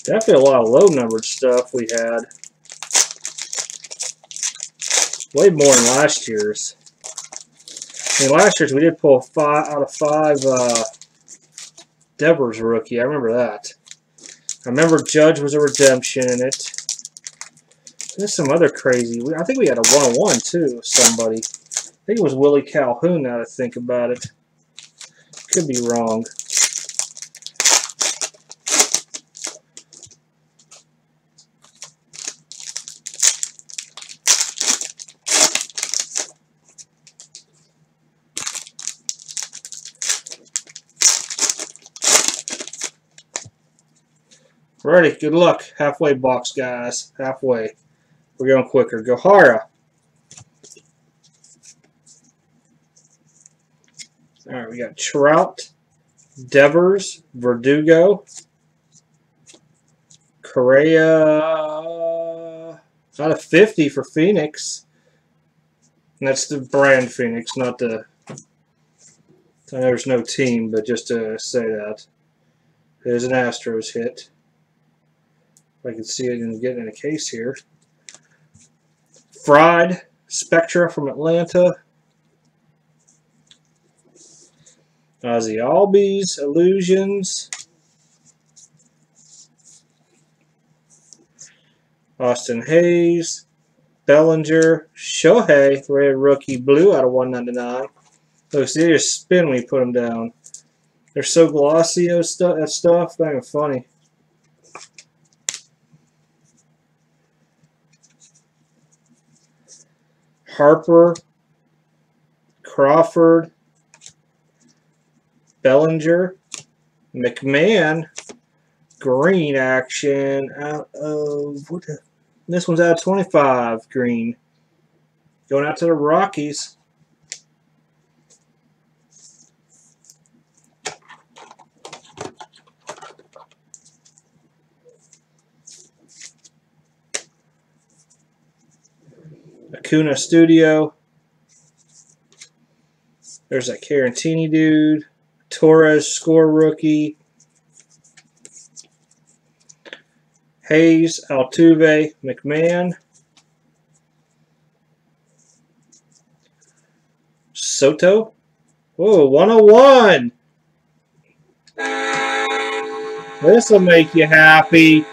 Definitely a lot of low-numbered stuff we had. Way more than last year's. I mean, last year's we did pull 5 out of 5 Devers rookie. I remember that. I remember Judge was a redemption in it. There's some other crazy. I think we had a 1-on-1 too. Somebody. I think it was Willie Calhoun. Now to think about it, could be wrong. Ready, good luck. Halfway box, guys. Halfway. We're going quicker. Gohara. Alright, we got Trout, Devers, Verdugo, Correa. Out of 50 for Phoenix. And that's the brand Phoenix, not the. I know there's no team, but just to say that. There's an Astros hit. I can see it in getting in a case here. Fried, Spectra from Atlanta. Ozzy Albies, Illusions. Austin Hayes, Bellinger, Shohei, red rookie, blue out of 199. Look, see, they just spin when you put them down. They're so glossy, that stuff, not even funny. Harper, Crawford, Bellinger, McMahon, green action out of what? This one's out of 25 green. Going out to the Rockies. Acuna Studio. There's that Carantini dude. Torres Score rookie. Hayes, Altuve, McMahon. Soto. Whoa, 101. This will make you happy.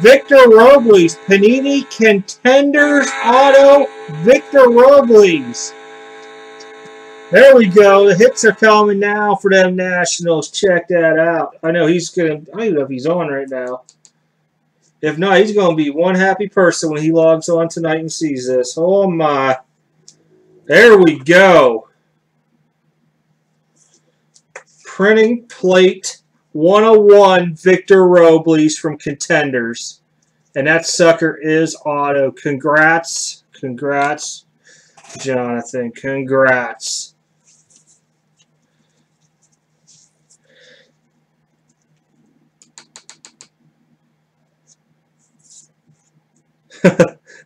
Victor Robles, Panini Contenders Auto, Victor Robles. There we go. The hits are coming now for them Nationals. Check that out. I know he's going to, I don't even know if he's on right now. If not, he's going to be one happy person when he logs on tonight and sees this. Oh my. There we go. Printing plate. 101 Victor Robles from Contenders. And that sucker is auto. Congrats. Congrats, Jonathan. Congrats.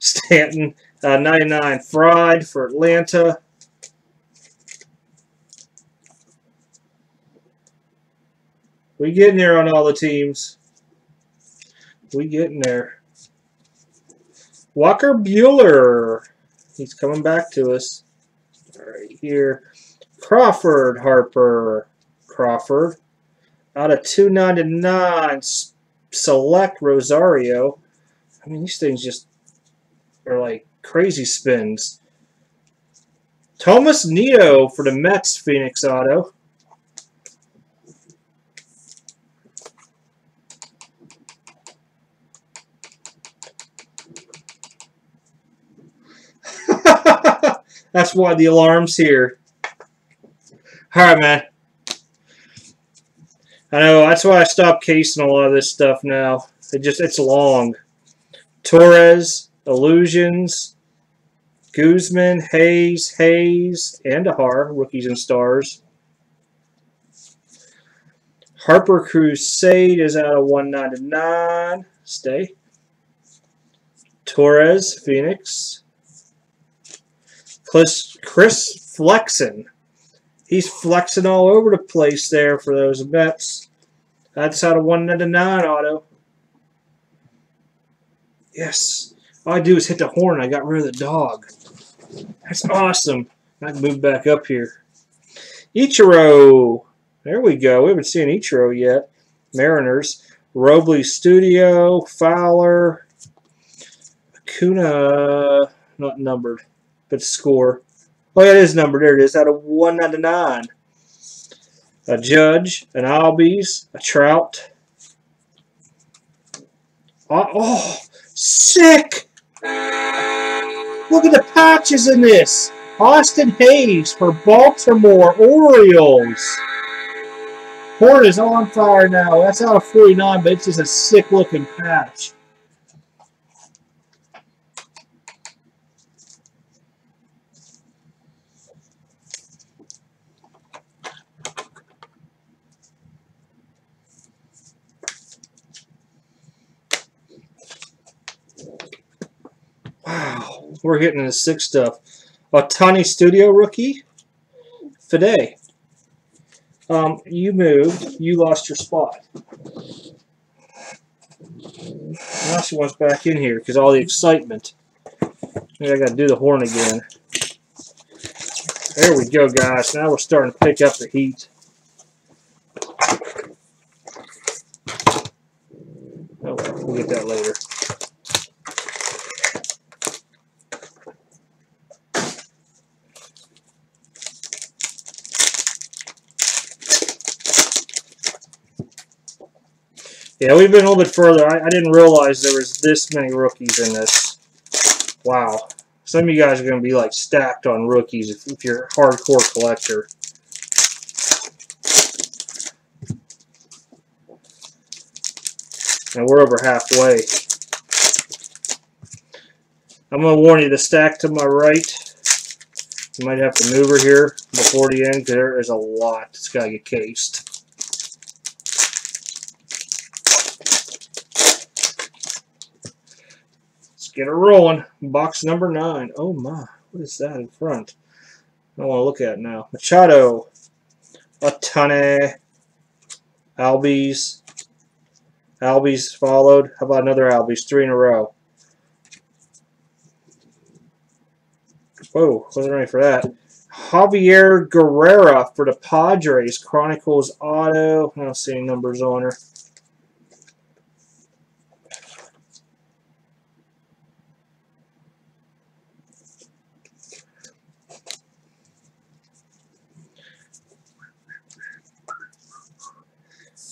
Stanton, 99 Fried for Atlanta. We getting there on all the teams. We getting there. Walker Buehler. He's coming back to us. Right here. Crawford Harper. Crawford. Out of 299. Select Rosario. I mean, these things just are like crazy spins. Thomas Neo for the Mets Phoenix Auto. That's why the alarm's here. Alright, man. I know, that's why I stopped casing a lot of this stuff now. It's long. Torres, Illusions, Guzman, Hayes, Andahar, Rookies and Stars. Harper Crusade is out of 199. Stay. Torres, Phoenix. Chris Flexen. He's flexing all over the place there for those Mets. That's out of 199 auto. Yes. All I do is hit the horn. I got rid of the dog. That's awesome. I can move back up here. Ichiro. There we go. We haven't seen Ichiro yet. Mariners. Robles Studio. Fowler. Acuna. Not numbered. But Score. Oh, yeah, it is numbered. There it is. Out of 199. A Judge. An Albies. A Trout. Oh, sick! Look at the patches in this. Austin Hayes for Baltimore Orioles. Port is on fire now. That's out of 49, but it's just a sick-looking patch. Wow, we're getting into sick stuff. OHTANI Studio rookie, Fide. You moved. You lost your spot. Now she wants back in here because all the excitement. Maybe I got to do the horn again. There we go, guys. Now we're starting to pick up the heat. Oh, we'll get that later. Yeah, we've been a little bit further. I didn't realize there was this many rookies in this. Wow. Some of you guys are going to be, like, stacked on rookies if you're a hardcore collector. And we're over halfway. I'm going to warn you, the stack to my right, you might have to move her here before the end. There is a lot that's got to get cased. Get it rolling. Box number 9. Oh my. What is that in front? I don't want to look at it now. Machado. OHTANI. Albies. Albies followed. How about another Albies? 3 in a row. Whoa. Wasn't ready for that. Javier Guerrero for the Padres. Chronicles Auto. I don't see any numbers on her.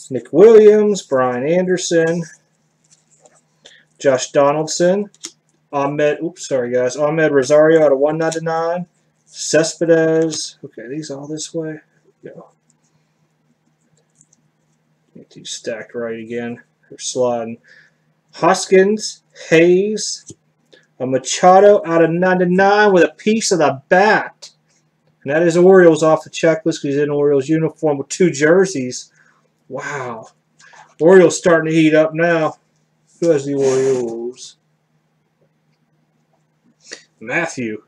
Nick Williams, Brian Anderson, Josh Donaldson, Ahmed Rosario out of 199, Cespedes. Okay, these all this way. Go. Get these stacked right again. They're sliding. Hoskins, Hayes, a Machado out of 99 with a piece of the bat, and that is Orioles off the checklist because he's in Orioles uniform with 2 jerseys. Wow. Orioles starting to heat up now. Who has the Orioles? Matthew.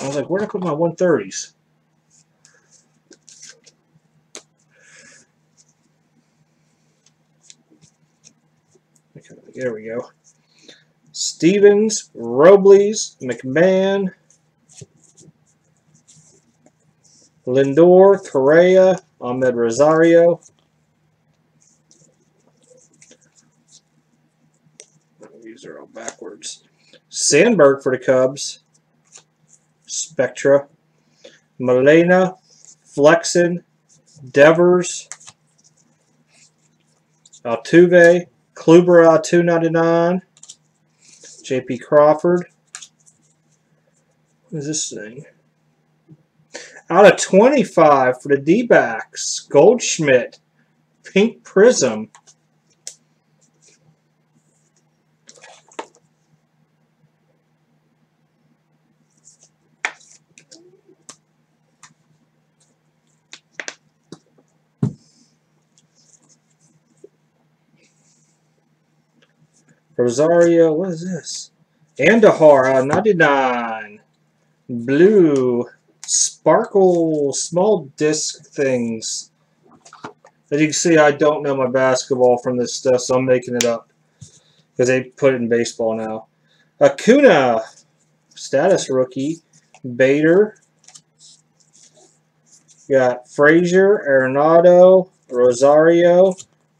I was like, where did I put my 130s? Okay, there we go. Stevens, Robles, McMahon, Lindor, Correa, Ahmed Rosario. These are all backwards. Sandberg for the Cubs. Spectra. Malena, Flexen, Devers, Altuve, Kluber out 299, J.P. Crawford. What is this thing? Out of 25 for the D-backs, Goldschmidt, Pink Prism. Rosario, what is this? Andahar out of 99. Blue. Sparkle small disc things. As you can see, I don't know my basketball from this stuff, so I'm making it up. Because they put it in baseball now. Acuna. Status rookie. Bader. You got Frazier, Arenado, Rosario,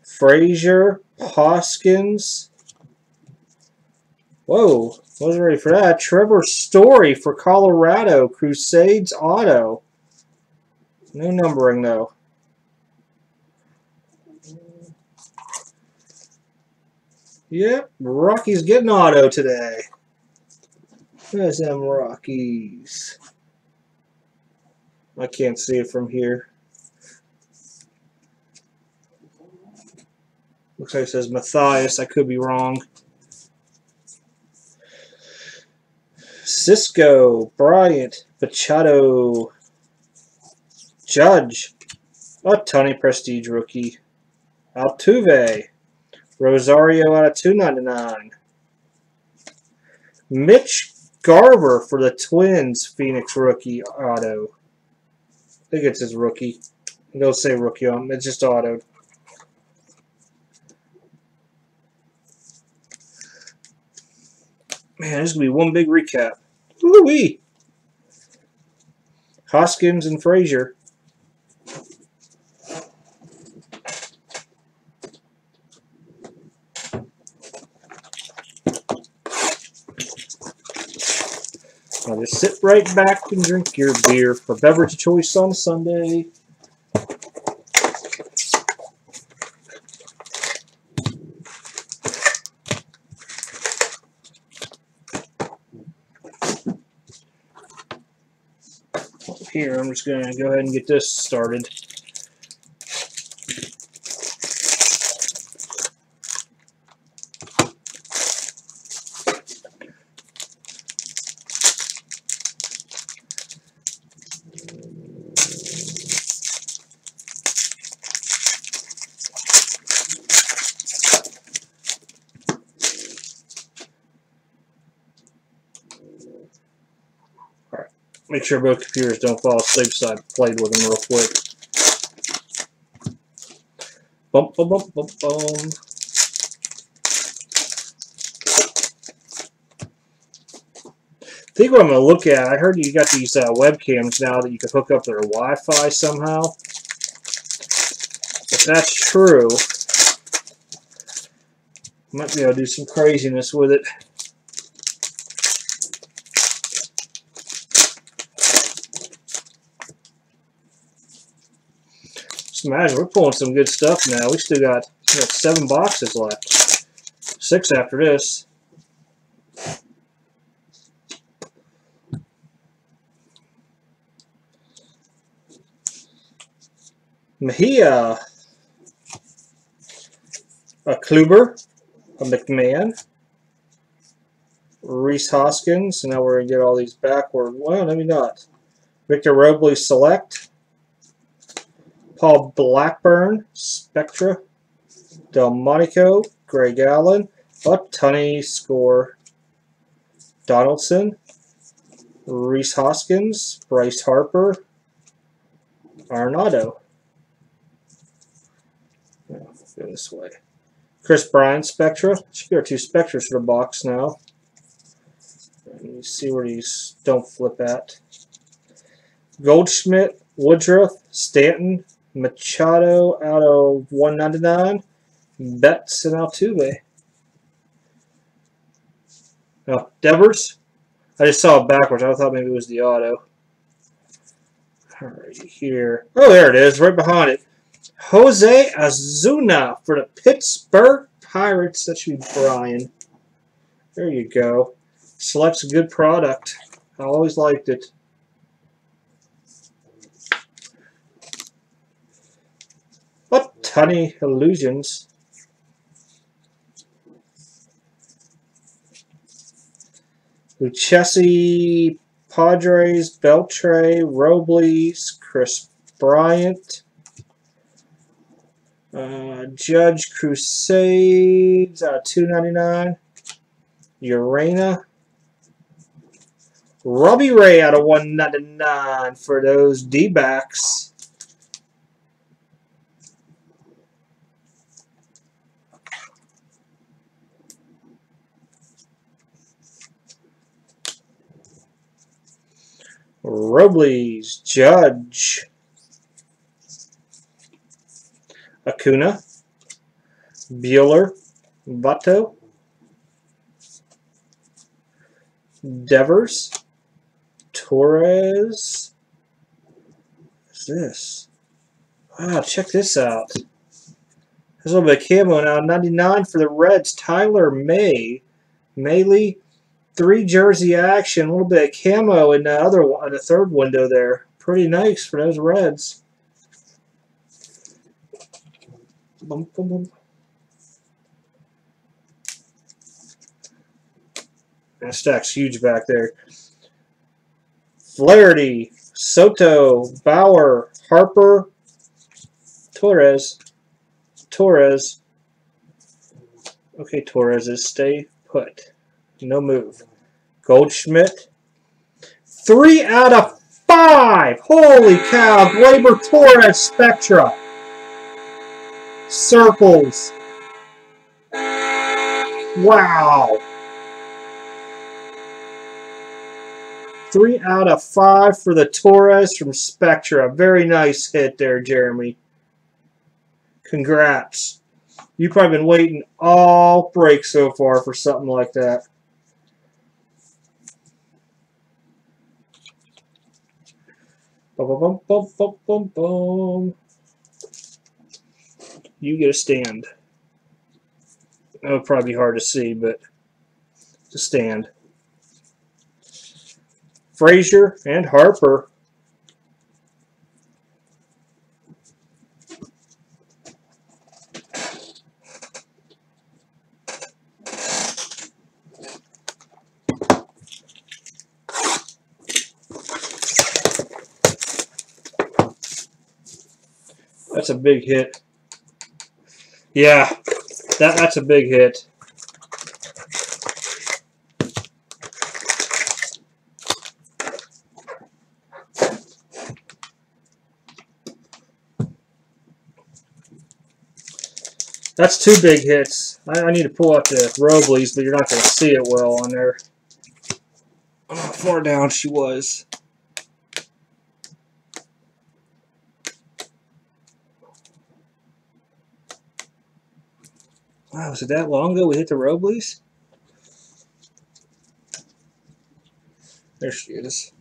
Frazier, Hoskins. Whoa, wasn't ready for that. Trevor Story for Colorado. Crusades auto. No numbering, though. Yep, Rockies getting auto today. There's them Rockies. I can't see it from here. Looks like it says Matthias. I could be wrong. Cisco, Bryant, Machado, Judge, OHTANI Prestige rookie, Altuve, Rosario out of 299, Mitch Garver for the Twins, Phoenix rookie auto. I think it's his rookie. They'll say rookie on him. It's just autoed. Man, this is going to be one big recap. Woo-wee! Hoskins and Frazier. Now just sit right back and drink your beer for beverage choice on Sunday. Here, I'm just going to go ahead and get this started. Make sure both computers don't fall asleep, so I played with them real quick. Bum, bum, bum, bum, bum. I think what I'm going to look at, I heard you got these webcams now that you can hook up their Wi-Fi somehow. If that's true, I might be able to do some craziness with it. Imagine we're pulling some good stuff now. We still got, 7 boxes left. 6 after this. Mejia, a Kluber, a McMahon, Reese Hoskins. Now we're gonna get all these backward. Well, maybe not. Victor Robles, Select. Paul Blackburn, Spectra, Delmonico, Greg Allen, OHTANI, Score, Donaldson, Reese Hoskins, Bryce Harper, Arenado. Go this way. Chris Bryant, Spectra. Should be our two Spectras for the box now. Let me see where these don't flip at. Goldschmidt, Woodruff, Stanton, Machado out of 199, Betts and Altuve. No, Devers. I just saw it backwards. I thought maybe it was the auto. Right here. Oh, there it is, right behind it. Jose Azuna for the Pittsburgh Pirates. That should be Brian. There you go. Select's a good product. I always liked it. OHTANI Illusions. Lucchesi, Padres, Beltre, Robles, Chris Bryant, Judge, Crusades, $2.99, Urena, Robbie Ray out of $1.99 for those D-backs. Robles, Judge, Acuna, Bueller, Votto, Devers, Torres. What's this? Wow, check this out. There's a little bit of camo now. 99 for the Reds, Tyler May. Mailey. Three jersey action, a little bit of camo in the other one, in the third window there. Pretty nice for those Reds. Bum, bum, bum. That stack's huge back there. Flaherty, Soto, Bauer, Harper, Torres. Okay, Torres is stay put. No move. Goldschmidt. 3 out of 5! Holy cow! Gleyber Torres Spectra. Circles. Wow. 3 out of 5 for the Torres from Spectra. Very nice hit there, Jeremy. Congrats. You've probably been waiting all break so far for something like that. Boom, boom, boom, boom, boom. You get a stand. It'll probably be hard to see, but it's a stand. Frazier and Harper. That's a big hit. Yeah, that's a big hit. That's 2 big hits. I need to pull out the Robles, but you're not going to see it well on there. Oh, how far down she was. Wow, was it that long ago we hit the Robles? There she is.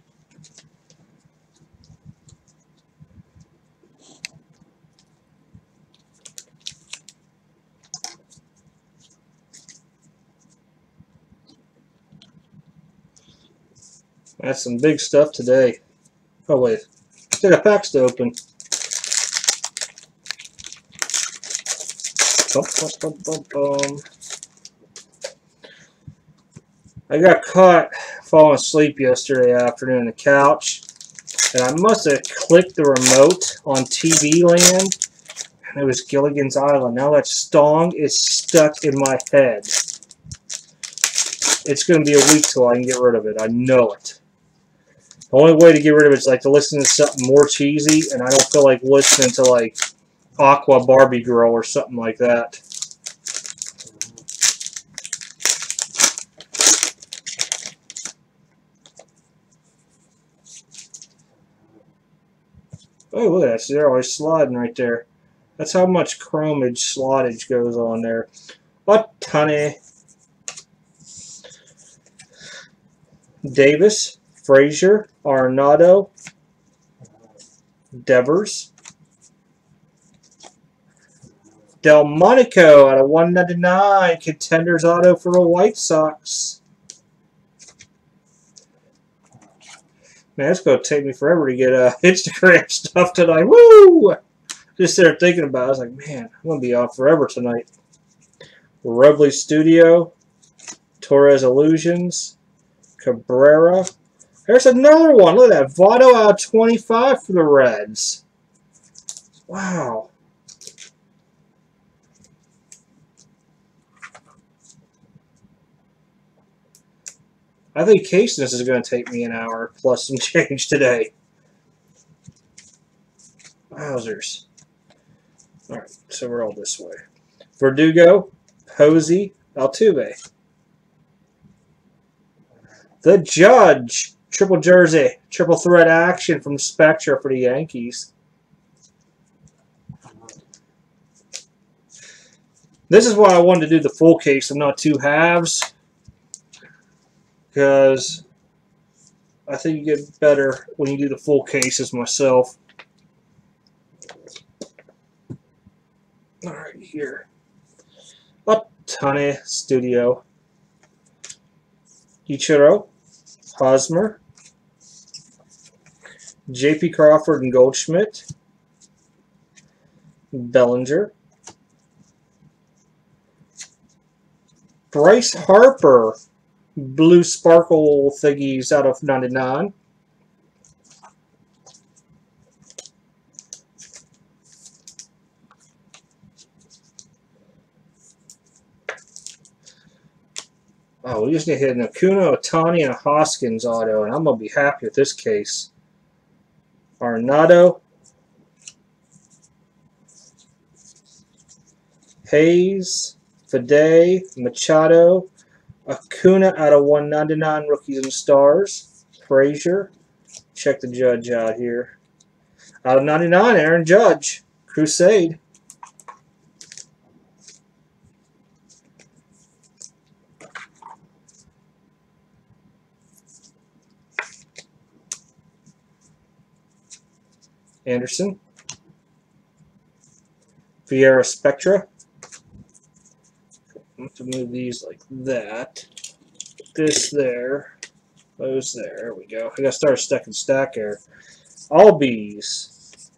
That's some big stuff today. Oh, wait. Still got packs to open. Bum, bum, bum, bum, bum. I got caught falling asleep yesterday afternoon on the couch, and I must have clicked the remote on TV Land, and it was Gilligan's Island. Now that song is stuck in my head. It's going to be a week till I can get rid of it. I know it. The only way to get rid of it is like to listen to something more cheesy, and I don't feel like listening to like Aqua Barbie Girl or something like that. Oh, look at that. See, they're always sliding right there. That's how much chromage slottage goes on there. OHTANI. Davis, Frazier, Arnado, Devers, Delmonico out of 199, Contenders auto for the White Sox. Man, it's going to take me forever to get Instagram stuff tonight. Woo! Just there thinking about it. I was like, man, I'm going to be off forever tonight. ROBLES Studio, TORRES Illusions, Cabrera. There's another one. Look at that. Votto out of 25 for the Reds. Wow. I think Caseness is going to take me an hour plus some change today. Wowzers. Alright, so we're all this way. Verdugo, Posey, Altuve. The Judge, triple jersey, triple threat action from Spectra for the Yankees. This is why I wanted to do the full case and not two halves, because I think you get better when you do the full cases myself. All right, here, OHTANI Studio. Ichiro, Hosmer, J.P. Crawford and Goldschmidt, Bellinger, Bryce Harper, blue sparkle thingies out of 99, Oh, we just need to hit an Acuna, OHTANI, and a Hoskins auto, and I'm going to be happy with this case. Arnado. Hayes. Fide. Machado. Acuna out of 199, Rookies and Stars. Frazier. Check the Judge out here. Out of 99, Aaron Judge. Crusade. Anderson, Vieira Spectra. I'm going to move these like that. This there, those there. There we go. I got to start stacking stack here. Albies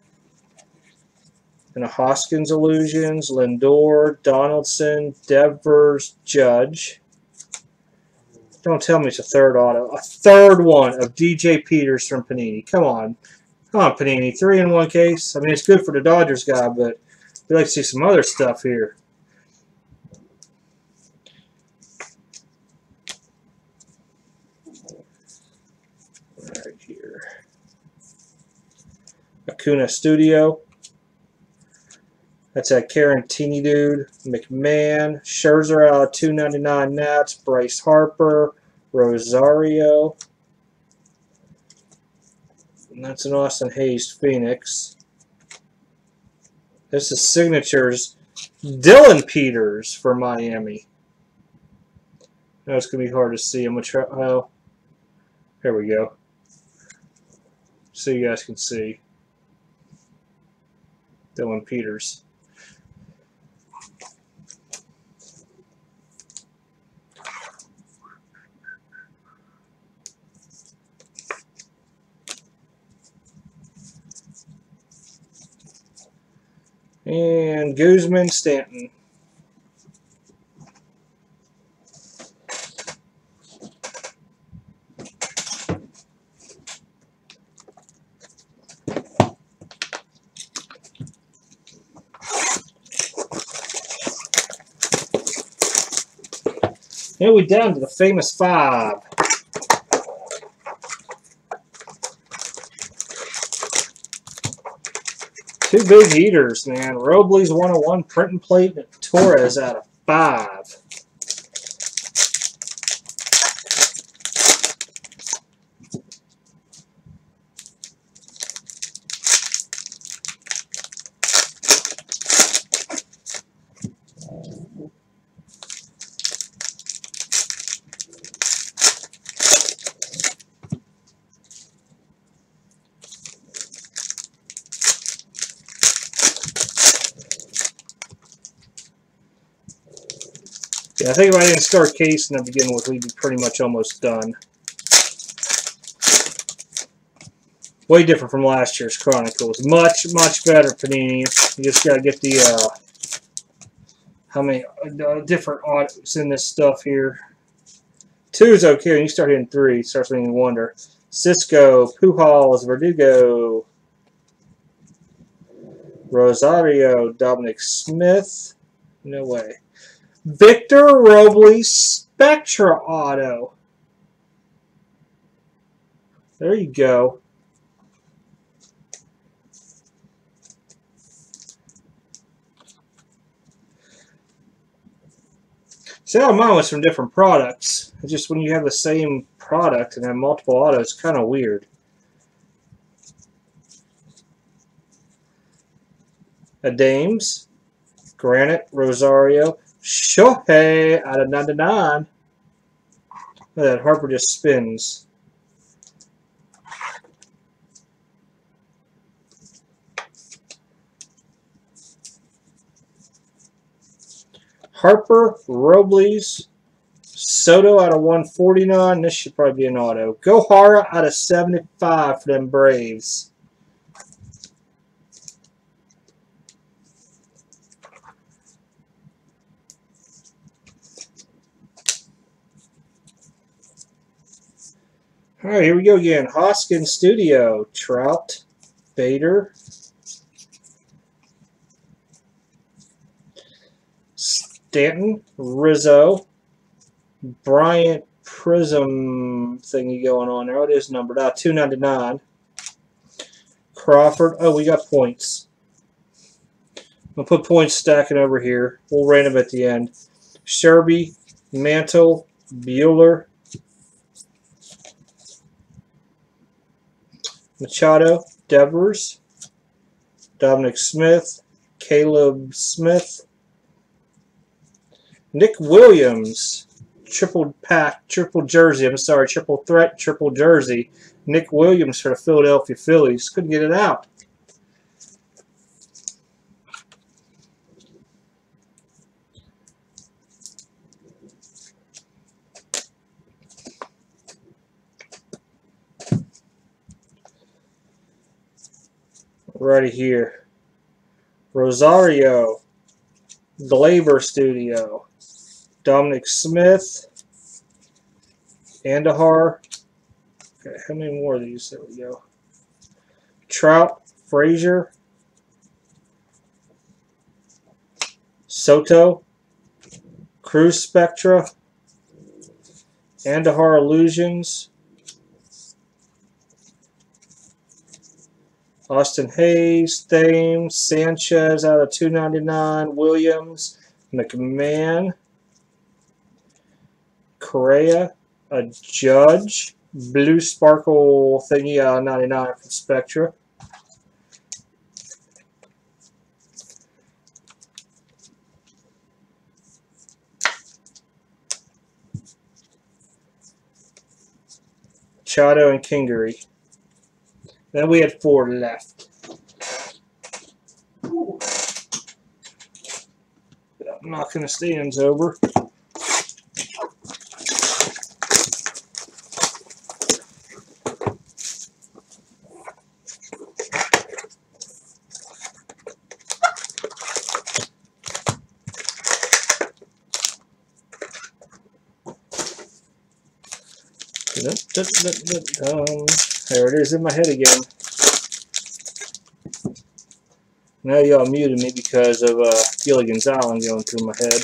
and a Hoskins Illusions, Lindor, Donaldson, Devers, Judge. Don't tell me it's a third auto. A third one of DJ Peters from Panini. Come on. Come on, Panini. 3 in 1 case. I mean, it's good for the Dodgers guy, but we'd like to see some other stuff here. Right here. Acuna Studio. That's that Carantini dude. McMahon. Scherzer out of 299 Nats. Bryce Harper. Rosario. And that's an Austin Hayes Phoenix. This is signatures. Dylan Peters for Miami. Now it's going to be hard to see. I'm going to try. Oh, here we go. So you guys can see. Dylan Peters. And Guzman, Stanton. Now we're down to the famous five. Two big eaters, man. Robles 101 print and plate, and Torres out of 5. Yeah, I think if I didn't start case and then begin with, we'd be pretty much almost done. Way different from last year's Chronicles. Much, much better, Panini. You just gotta get the how many different autos in this stuff here. 2's okay, and you start hitting 3. It starts making you wonder. Cisco, Pujols, Verdugo, Rosario, Dominic Smith. No way. Victor Robles, Spectra auto. There you go. See, all mine was from different products. It's just when you have the same product and have multiple autos, it's kind of weird. Adames, Granite, Rosario, Shohei out of 99. Look at that, Harper just spins. Harper, Robles, Soto out of 149. This should probably be an auto. Gohara out of 75 for them Braves. All right, here we go again. Hoskins, Studio, Trout, Bader, Stanton, Rizzo, Bryant, Prism thingy going on there. Oh, it is numbered out. 299. Crawford. Oh, we got points. We'll put points stacking over here. We'll rate them at the end. Sherby, Mantle, Bueller, Machado, Devers, Dominic Smith, Caleb Smith, Nick Williams, triple pack, triple jersey, I'm sorry, triple threat, triple jersey. Nick Williams for the Philadelphia Phillies. Couldn't get it out. Right here. Rosario, Glaber Studio, Dominic Smith, Andahar. Okay, how many more of these? There we go. Trout, Frazier, Soto, Cruz Spectra, Andahar Illusions, Austin Hayes, Thames, Sanchez out of 299, Williams, McMahon, Correa, a Judge, Blue Sparkle thingy out of 99 from Spectra. Machado and Kingery. Then we had 4 left. Ooh. I'm knocking the stands over. There it is in my head again. Now y'all muted me because of Gilligan's Island going through my head.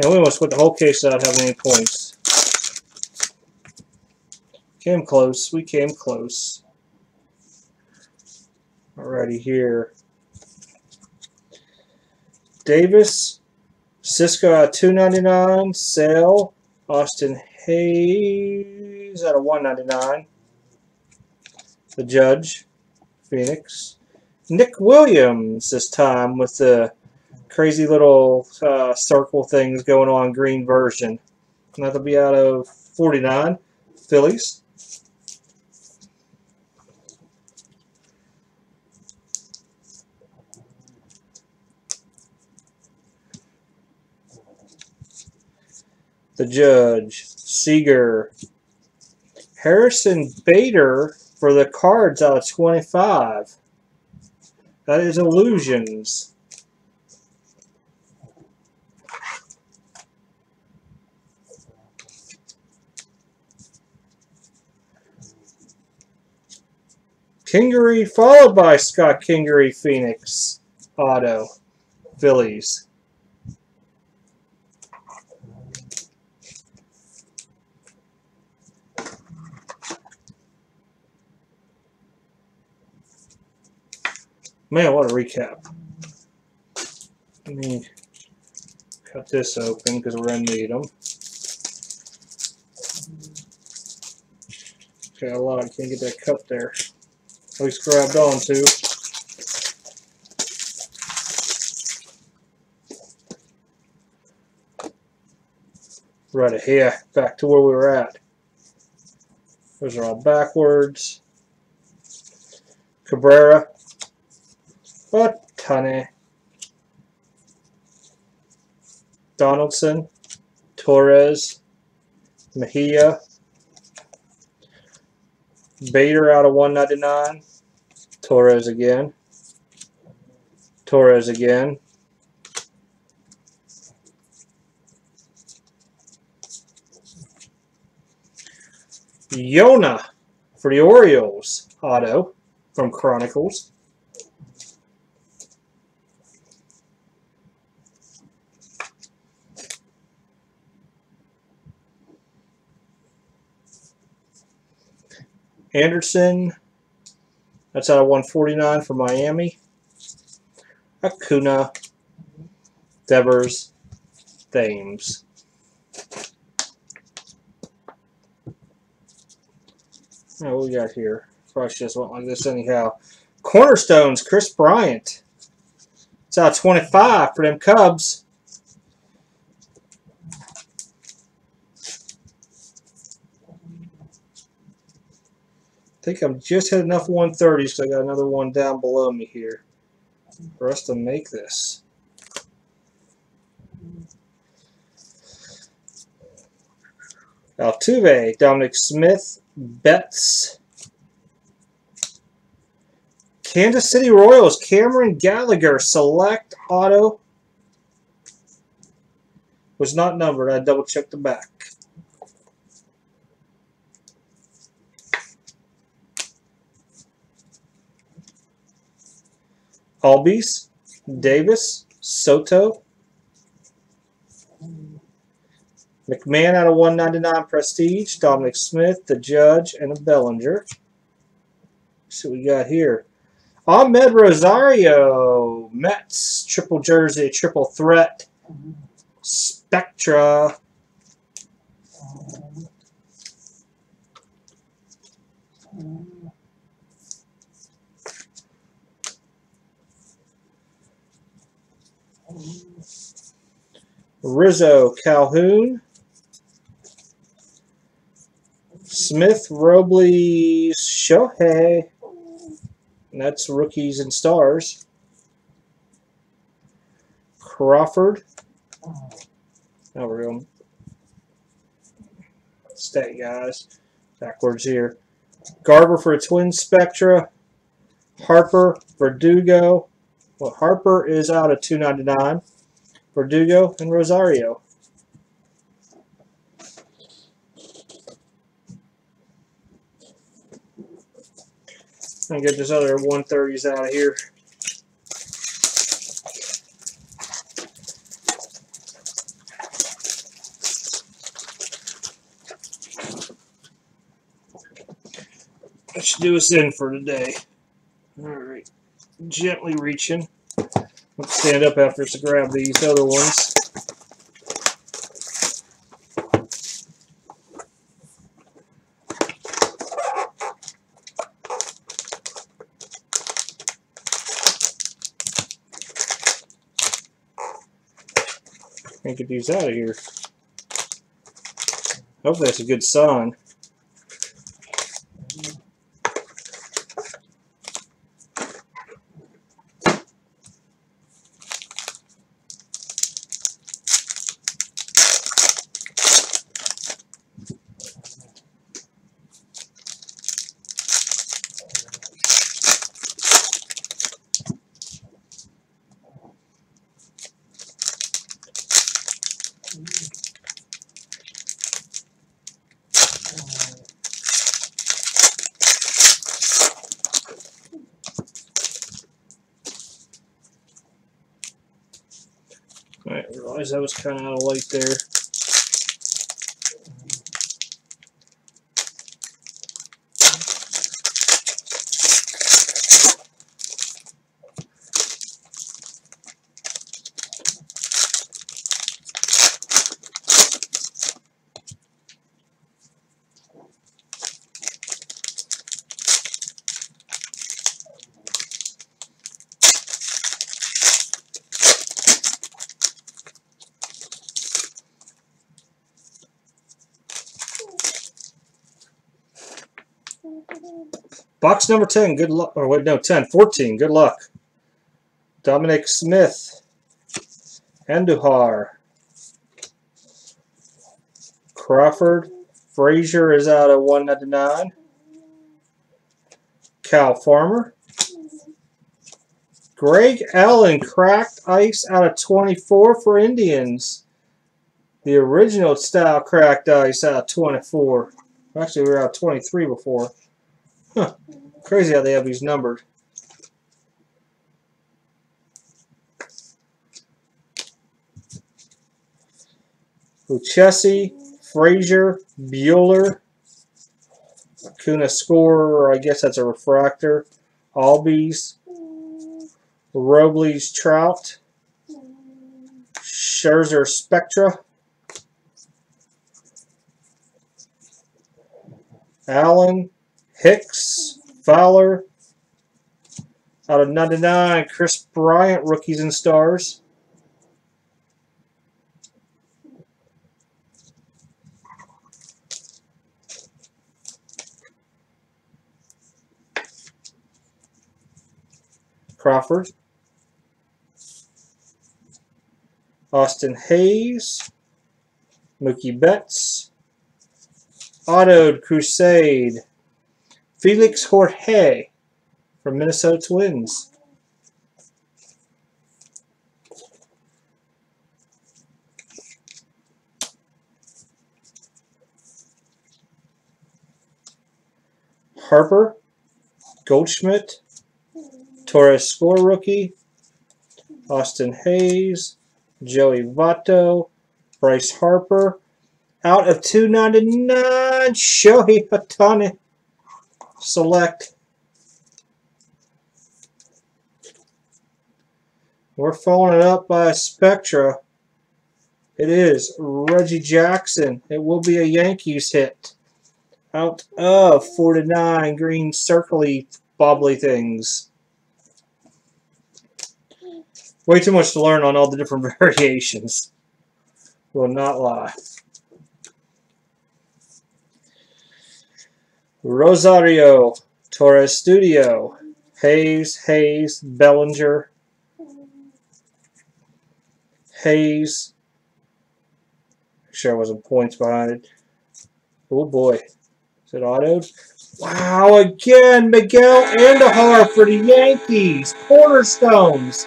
And we almost put the whole case without having any points. Came close. We came close. Alrighty here. Davis, Cisco at $2.99, Sale, Austin Hayes at a $1.99, The Judge, Phoenix, Nick Williams this time with the crazy little circle things going on, green version. And that'll be out of 49, Phillies. The Judge, Seager, Harrison Bader for the Cards out of 25. That is Illusions. Kingery followed by Scott Kingery, Phoenix, Auto, Phillies. Man, what a recap. Let me cut this open because we're going to need them. Got a lot. Can't get that cup there. At least grabbed on to. Right here. Back to where we were at. Those are all backwards. Cabrera. OHTANI, Donaldson, Torres, Mejia, Bader out of 199, Torres again, Yona for the Orioles, Auto from Chronicles. Anderson, that's out of 149 for Miami. Acuna, Devers, Thames. Now what we got here? Probably just went like this anyhow. Cornerstones, Chris Bryant. It's out of 25 for them Cubs. I think I've just had enough 130s, so I got another one down below me here for us to make this. Altuve, Dominic Smith, Betts, Kansas City Royals, Cameron Gallagher, Select, Auto. Was not numbered. I double checked the back. Albies, Davis, Soto, McMahon out of 199, Prestige, Dominic Smith, The Judge, and a Bellinger. See what we got here. Ahmed Rosario, Mets, triple jersey, triple threat, Spectra. Rizzo, Calhoun, Smith, Robles, Shohei, and that's Rookies and Stars, Crawford, now we're going stat guys, backwards here, Garber for a twin Spectra, Harper, Verdugo, well Harper is out of 299. Verdugo and Rosario. I'll get this other 130s out of here. That should do us in for today. Alright, gently reaching. Let's stand up after to grab these other ones. Can't get these out of here. Hopefully that's a good sign. Alright, I realized that was kind of out of light there. Box number 10, good luck. Or wait, no, 10, 14, good luck. Dominic Smith, Andujar, Crawford, Frazier is out of 199. Cal Farmer, Greg Allen, cracked ice out of 24 for Indians. The original style cracked ice out of 24. Actually, we were out of 23 before. Huh. Crazy how they have these numbered. Lucchesi, Frazier, Bueller, Acuna Score, I guess that's a refractor, Albies, Robles Trout, Scherzer Spectra, Allen, Hicks, Fowler, out of 99, Chris Bryant, Rookies and Stars. Crawford. Austin Hayes, Mookie Betts. Autoed Crusade. Felix Jorge from Minnesota Twins. Harper, Goldschmidt, Torres Score rookie, Austin Hayes, Joey Votto, Bryce Harper, out of 299, Shohei Ohtani. Select. We're following it up by Spectra. It is Reggie Jackson. It will be a Yankees hit. Out of 49 green circly bobbly things. Way too much to learn on all the different variations. Will not lie. Rosario, Torres Studio, Hayes, Hayes, Bellinger, Hayes, I'm sure I wasn't points behind it. Oh boy, is it autos? Wow, again, Miguel Andujar for the Yankees, Cornerstones,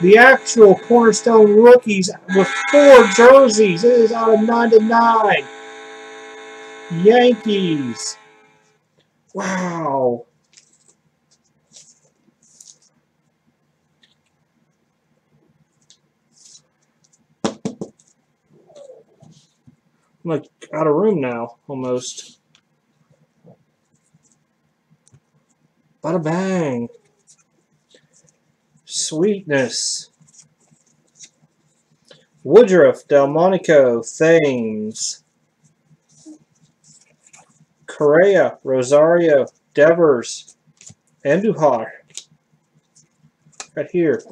the actual Cornerstone rookies with 4 jerseys. It is out of 99, Yankees. Wow. I'm like out of room now, almost. Bada bang. Sweetness. Woodruff, Delmonico, Thames, Correa, Rosario, Devers, Andujar. Right here.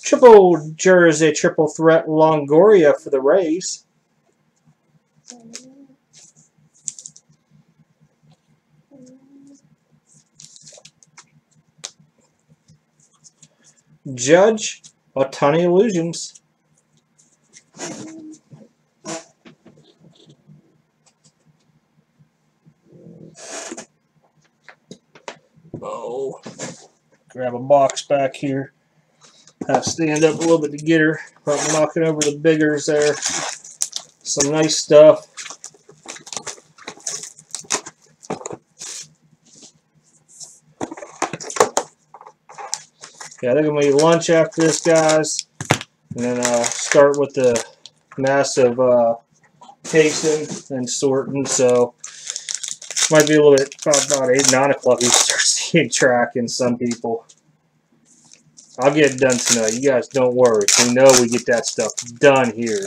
Triple jersey, triple threat, Longoria for the Rays. Judge, Otani Illusions. Oh, grab a box back here. I stand up a little bit to get her, but I'm knocking over the biggers there. Some nice stuff. Yeah, they're going to be lunch after this, guys. And then start with the massive casing and sorting. So, might be a little bit, about 8, 9 o'clock, you start seeing tracking some people. I'll get it done tonight. You guys don't worry. We know we get that stuff done here.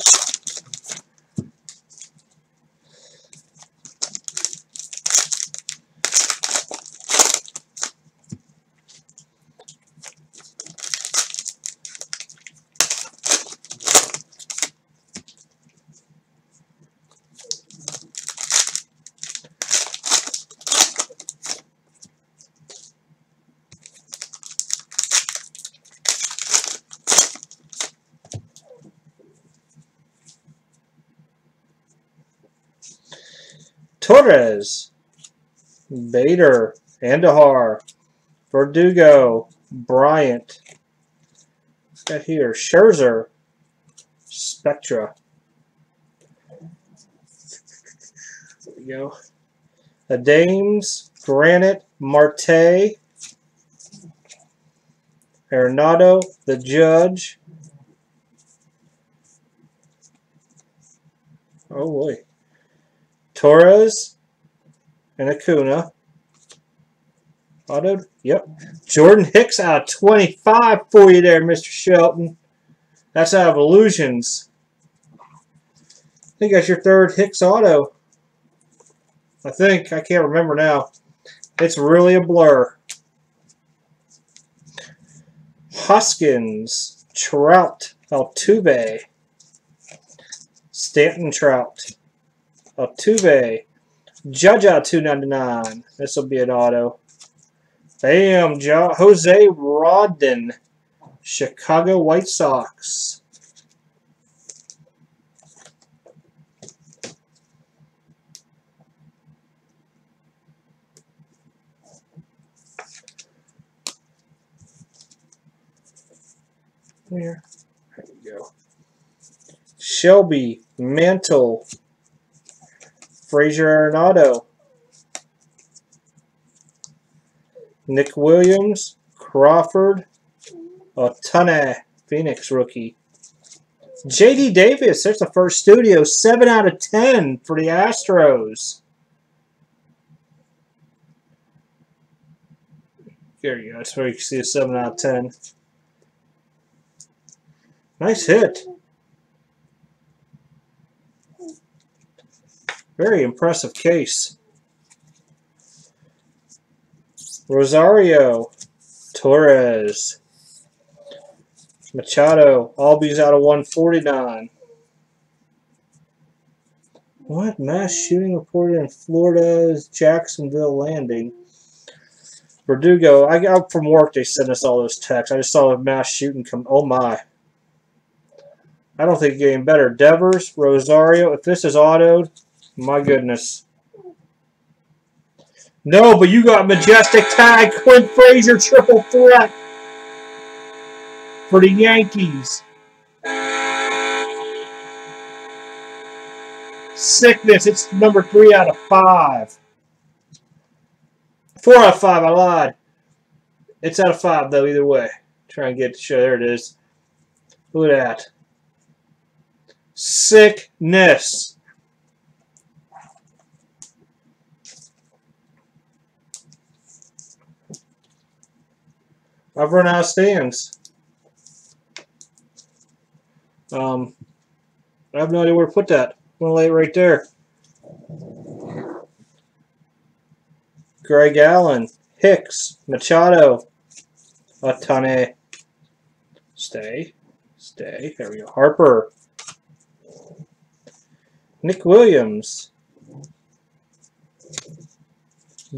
Torres, Bader, Andahar, Verdugo, Bryant. Got here Scherzer, Spectra. There we go. Adames, Granite, Marte, Arenado, the Judge. Oh boy. Torres and Acuna. Auto, yep. Jordan Hicks out of 25 for you there, Mr. Shelton. That's out of Illusions. I think that's your third Hicks auto. I think. I can't remember now. It's really a blur. Hoskins, Trout, Altuve, Stanton Trout. Altuve, Judge out of 299. This will be an auto. Bam, Jose Rodon, Chicago White Sox. There we go. Shelby, Mantle. Frazier Arenado, Nick Williams, Crawford, Otani, Phoenix rookie. J.D. Davis, there's the first studio, 7 out of 10 for the Astros. There you go, that's where you can see a 7 out of 10. Nice hit. Very impressive case. Rosario, Torres, Machado, Albies out of 149. What? Mass shooting reported in Florida's Jacksonville Landing. Verdugo, I got from work, they sent us all those texts. I just saw a mass shooting come. Oh my. I don't think it's getting better. Devers, Rosario, if this is autoed. My goodness. No, but you got majestic tag. Quinn Frazier triple threat for the Yankees. Sickness. It's number 3 out of 5. 4 out of 5. I lied. It's out of 5, though, either way. Try and get to show. There it is. Look at that. Sickness. I've run out of stands. I have no idea where to put that. I'm going to lay it right there. Greg Allen, Hicks, Machado, Otani. Stay. Stay. There we go. Harper. Nick Williams.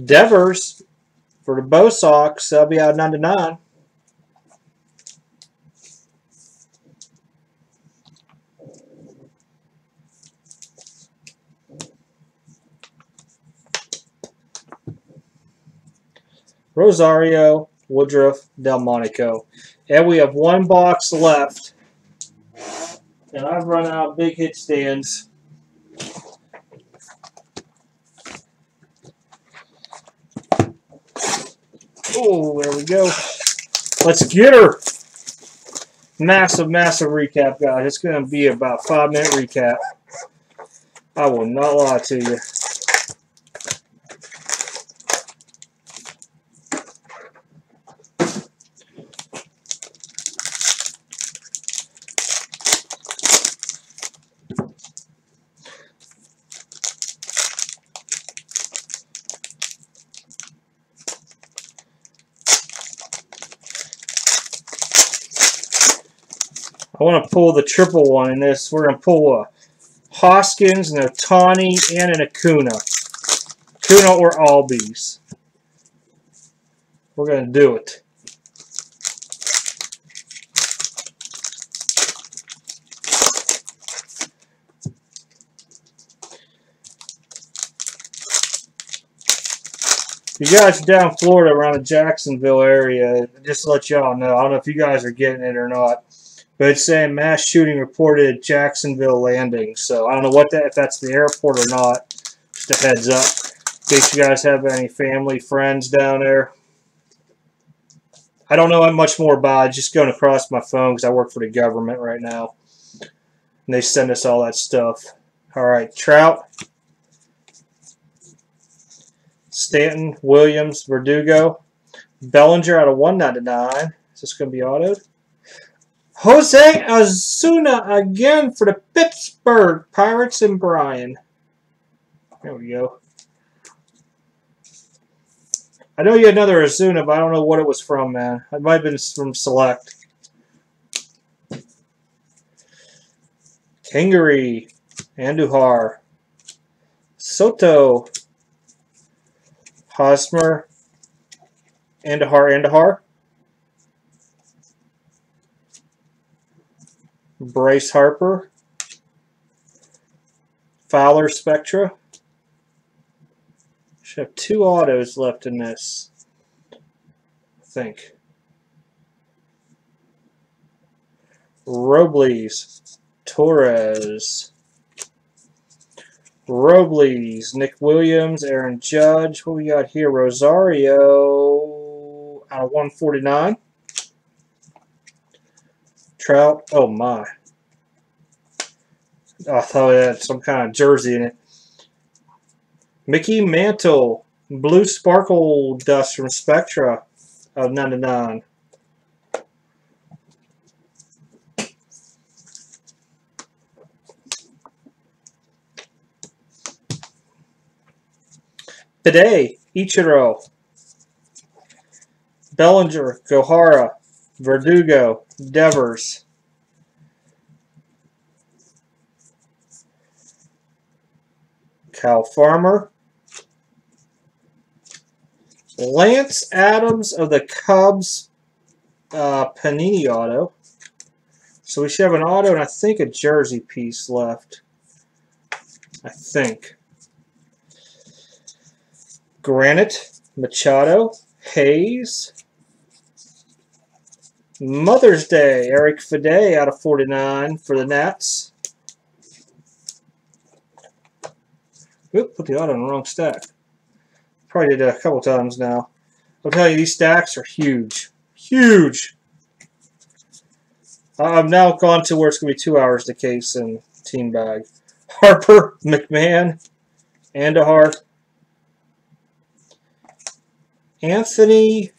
Devers for the Bo Sox. That'll be out 9/9. Rosario, Woodruff, Delmonico. And we have one box left. And I've run out of big hit stands. Oh, there we go. Let's get her. Massive, massive recap, guys. It's going to be about 5-minute recap. I will not lie to you. I want to pull the triple one in this. We're going to pull a Hoskins, an Otani, and an Acuna. Acuna or Albies. We're going to do it. You guys down Florida around the Jacksonville area, just to let y'all know. I don't know if you guys are getting it or not. But it's saying mass shooting reported at Jacksonville Landing. So I don't know what that, if that's the airport or not. Just a heads up. In case you guys have any family, friends down there. I don't know much more about it. Just going across my phone because I work for the government right now. And they send us all that stuff. Alright, Trout. Stanton, Williams, Verdugo. Bellinger out of 1/9. Is this going to be autoed? Jose Azuna again for the Pittsburgh Pirates and Brian. There we go. I know you had another Azuna, but I don't know what it was from, man. It might have been from Select. Kingery, Andujar, Soto, Hosmer, Andujar. Bryce Harper, Fowler Spectra. Should have two autos left in this, I think. Robles, Torres. Robles, Nick Williams, Aaron Judge. What we got here? Rosario out of 149. Trout, oh my. I thought it had some kind of jersey in it. Mickey Mantle, Blue Sparkle Dust from Spectra of 9/9. Today, Ichiro, Bellinger, Gohara, Verdugo, Devers, Cal Farmer, Lance Adams of the Cubs, Panini auto. So we should have an auto and I think a jersey piece left. I think. Granite, Machado, Hayes. Mother's Day, Eric Fide out of 49 for the Nats. Oop, put the auto in the wrong stack. Probably did a couple times now. I'll tell you, these stacks are huge. Huge! I've now gone to where it's going to be 2 hours to case and team bag. Harper, McMahon, Andahar, Anthony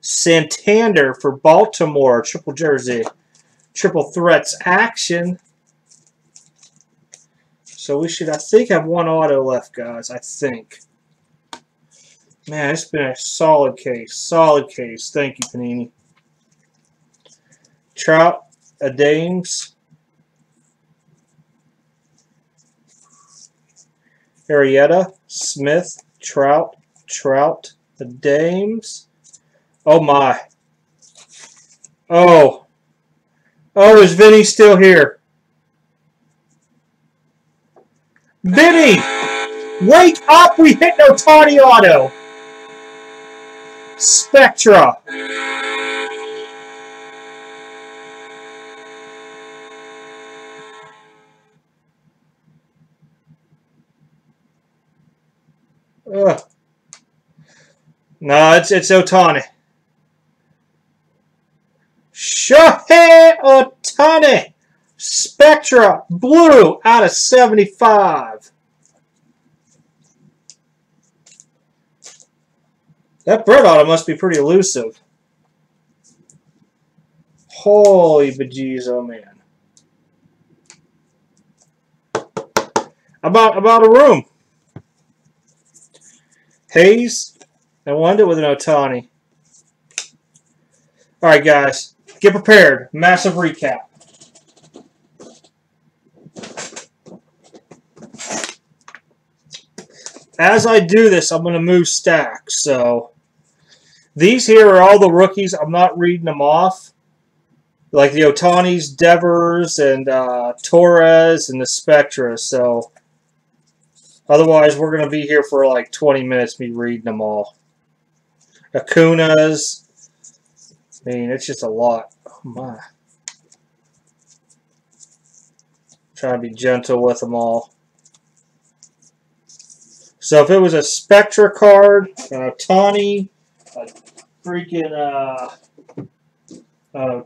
Santander for Baltimore, triple jersey. triple threats action. So we should, I think, have one auto left, guys. I think. Man, it's been a solid case. Solid case. Thank you, Panini. Trout, Adames, Arrieta, Smith, Trout, Adames. Oh my. Oh. Oh, is Vinny still here? Vinny! Wake up! We hit an Otani auto! Spectra! Ugh. No, it's Otani. Shohei Otani! Spectra blue out of 75. That bread auto must be pretty elusive. Holy bejeez, oh man. About a room. Hayes, I wonder with an Otani. Alright guys, get prepared. Massive recap. As I do this, I'm going to move stacks. So these here are all the rookies. I'm not reading them off. Like the Otanis, Devers, and Torres, and the Spectra. So otherwise, we're going to be here for like 20 minutes, me reading them all. Acuna's. I mean, it's just a lot. Oh, my. Trying to be gentle with them all. So if it was a Spectra card, an Otani, a freaking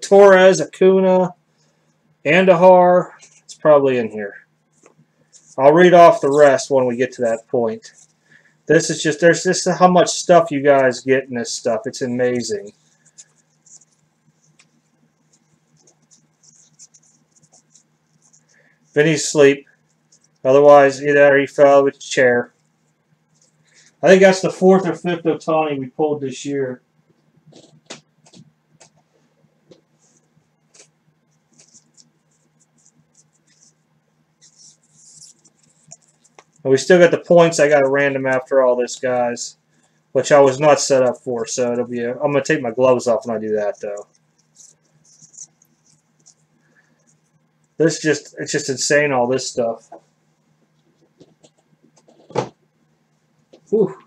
Torres, Acuna, Andahar, it's probably in here. I'll read off the rest when we get to that point. This is just, there's just how much stuff you guys get in this stuff. It's amazing. Vinny's asleep. Otherwise, either he fell with the chair. I think that's the fourth or fifth Otani we pulled this year. And we still got the points I got to random after all this, guys, which I was not set up for. So it'll be. I'm gonna take my gloves off when I do that, though. This just, it's just insane, all this stuff. Whew.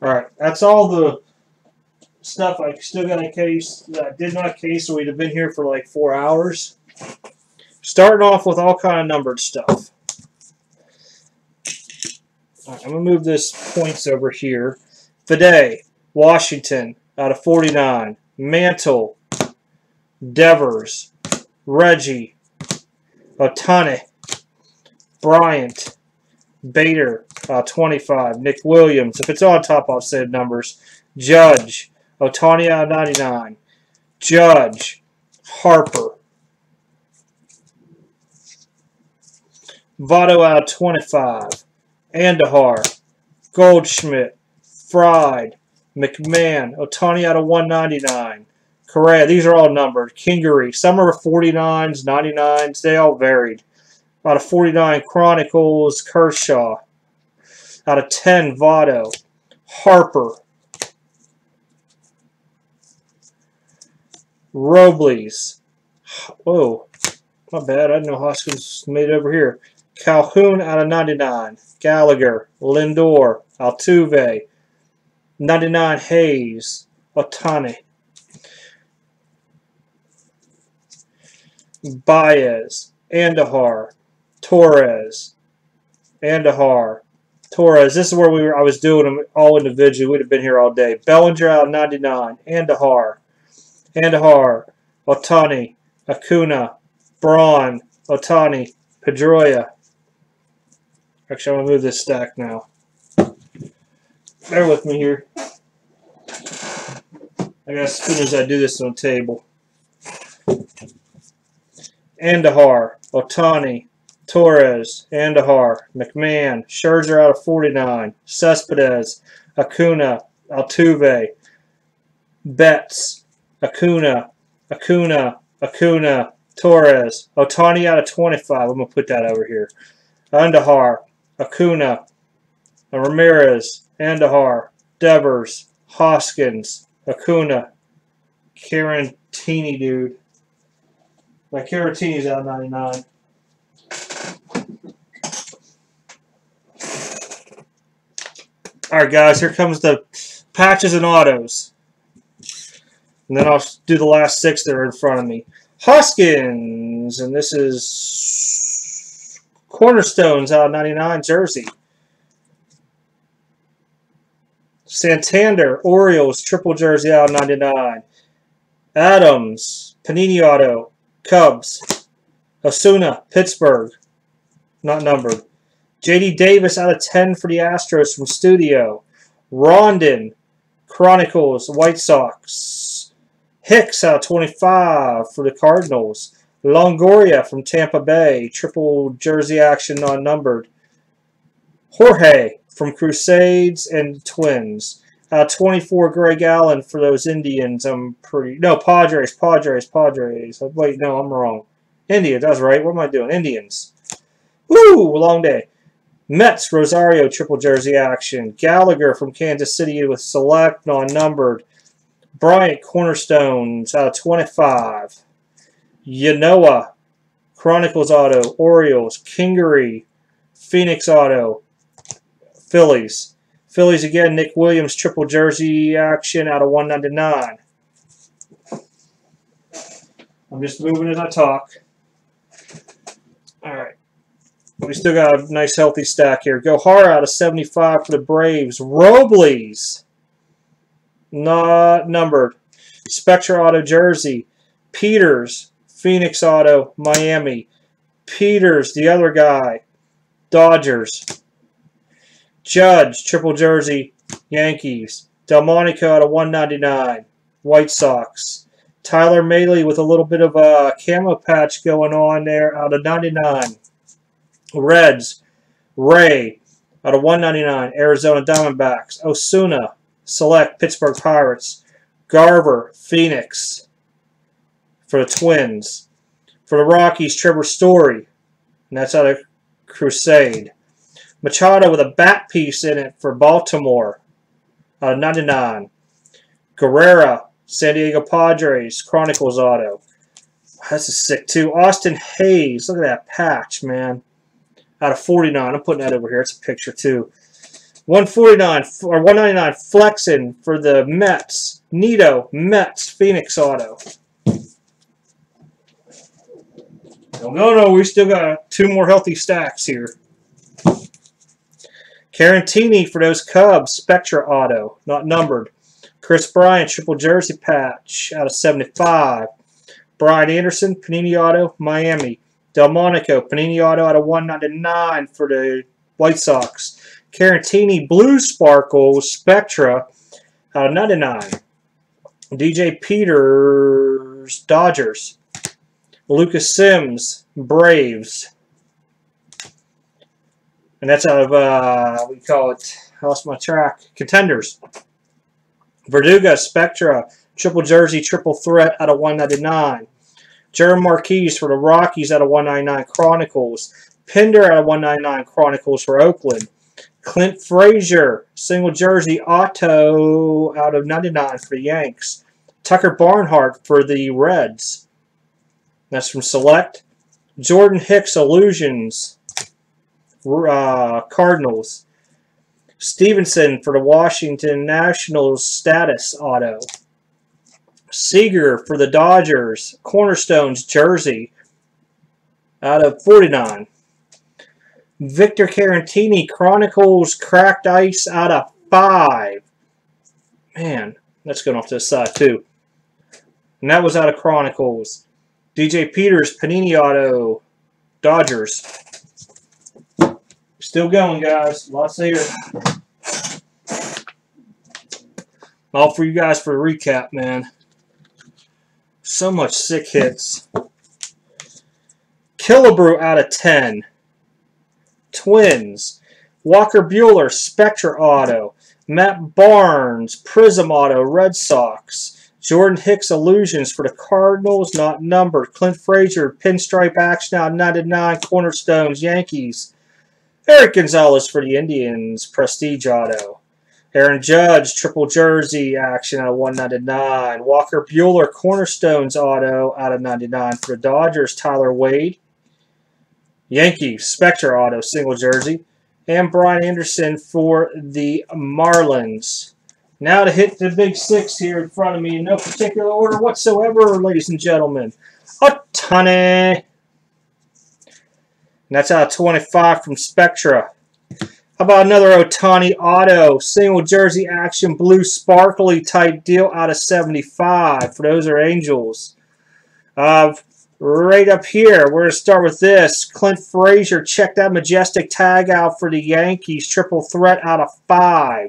Alright, that's all the stuff I still got in case that I did not case, so we'd have been here for like 4 hours. Starting off with all kind of numbered stuff. Alright, I'm going to move this points over here. Fide, Washington, out of 49. Mantle, Devers, Reggie, Otani, Bryant, Bader, 25. Nick Williams, if it's on top, I'll say numbers. Judge, Otani, out of 99. Judge, Harper, Votto, out of 25. Andahar, Goldschmidt, Fried, McMahon, Otani out of 199, Correa, these are all numbered. Kingery, some are 49s, 99s, they all varied. Out of 49, Chronicles, Kershaw. Out of 10, Votto, Harper, Robles. Whoa, my bad, I didn't know Hoskins made it over here. Calhoun out of 99, Gallagher, Lindor, Altuve. 99 Hayes, Otani, Baez, Andahar, Torres. This is where we were. I was doing them all individually. We'd have been here all day. Bellinger out of 99, Andahar, Otani, Acuna, Braun, Otani, Pedroia. Actually, I'm going to move this stack now. Bear with me here. I got as soon as I do this on the table. Andahar, Otani, Torres, Andahar, McMahon, Scherzer out of 49, Cespedes, Acuna, Altuve, Betts, Acuna, Torres, Otani out of 25. I'm going to put that over here. Andahar, Acuna, Ramirez, Andahar, Devers, Hoskins, Acuna, Caratini, dude. My Caratini's out of 99. Alright, guys, here comes the patches and autos. And then I'll do the last six that are in front of me. Hoskins, and this is Cornerstones out of 99, jersey. Santander, Orioles, triple jersey out of 99. Adams, Panini Auto, Cubs. Osuna, Pittsburgh, not numbered. J.D. Davis out of 10 for the Astros from Studio. Rondon, Chronicles, White Sox. Hicks out of 25 for the Cardinals. Longoria from Tampa Bay, triple jersey action, non numbered. Jorge from Crusades and Twins. 24 Greg Allen for those Indians. Padres. Wait, no, I'm wrong. Indians, that's right. What am I doing? Indians. Woo, long day. Mets, Rosario, triple jersey action. Gallagher from Kansas City with Select, non-numbered. Bryant, Cornerstones, out of 25. Yanoa, Chronicles Auto, Orioles. Kingery, Phoenix Auto, Phillies. Phillies again, Nick Williams, triple jersey action, out of 199. I'm just moving as I talk. All right. We still got a nice healthy stack here. Gohara out of 75 for the Braves. Robles, not numbered. Spectra Auto jersey. Peters, Phoenix Auto, Miami. Peters, the other guy, Dodgers. Judge, triple jersey, Yankees. Delmonico out of 199, White Sox. Tyler Mahle with a little bit of a camo patch going on there out of 99. Reds, Ray, out of 199, Arizona Diamondbacks. Osuna, Select, Pittsburgh Pirates. Garver, Phoenix, for the Twins. For the Rockies, Trevor Story, and that's out of Crusade. Machado with a bat piece in it for Baltimore, out of 99. Guerrero, San Diego Padres, Chronicles Auto. That's a sick too. Austin Hayes, look at that patch, man. Out of 49, I'm putting that over here. It's a picture too. 149 or 199 Flexen for the Mets. Nito, Mets, Phoenix Auto. No, we still got two more healthy stacks here. Caratini for those Cubs, Spectra Auto, not numbered. Chris Bryant, triple jersey patch, out of 75. Brian Anderson, Panini Auto, Miami. Delmonico, Panini Auto out of 199 for the White Sox. Caratini, Blue Sparkle, Spectra out of 99. DJ Peters, Dodgers. Lucas Sims, Braves. And that's out of, what do you call it? I lost my track. Contenders. Verdugo, Spectra, triple jersey, triple threat out of 199. Jerome Marquise for the Rockies out of 199 Chronicles. Pinder out of 199 Chronicles for Oakland. Clint Frazier, single jersey auto out of 99 for the Yanks. Tucker Barnhart for the Reds. That's from Select. Jordan Hicks, Illusions, Cardinals. Stevenson for the Washington Nationals, status auto. Seager for the Dodgers, Cornerstones jersey, out of 49. Victor Caratini, Chronicles, cracked ice, out of 5. Man, that's going off to the side too. And that was out of Chronicles. DJ Peters, Panini Auto, Dodgers. We're still going, guys. Lots here. All for you guys for a recap, man. So much sick hits. Killebrew out of 10. Twins. Walker Buehler, Spectra auto. Matt Barnes, Prism auto, Red Sox. Jordan Hicks, Illusions for the Cardinals, not numbered. Clint Frazier, Pinstripe Action out of 99. Cornerstones, Yankees. Eric Gonzalez for the Indians, Prestige auto. Aaron Judge, Triple Jersey Action out of 199. Walker Buehler, Cornerstones auto out of 99 for the Dodgers. Tyler Wade, Yankees, Spectre auto, single jersey. And Brian Anderson for the Marlins. Now to hit the big six here in front of me in no particular order whatsoever, ladies and gentlemen. OHTANI. And that's out of 25 from Spectra. How about another OHTANI auto, single jersey action, blue sparkly type deal out of 75. For those are Angels. Right up here, we're going to start with this. Clint Frazier, check that majestic tag out for the Yankees. Triple threat out of 5.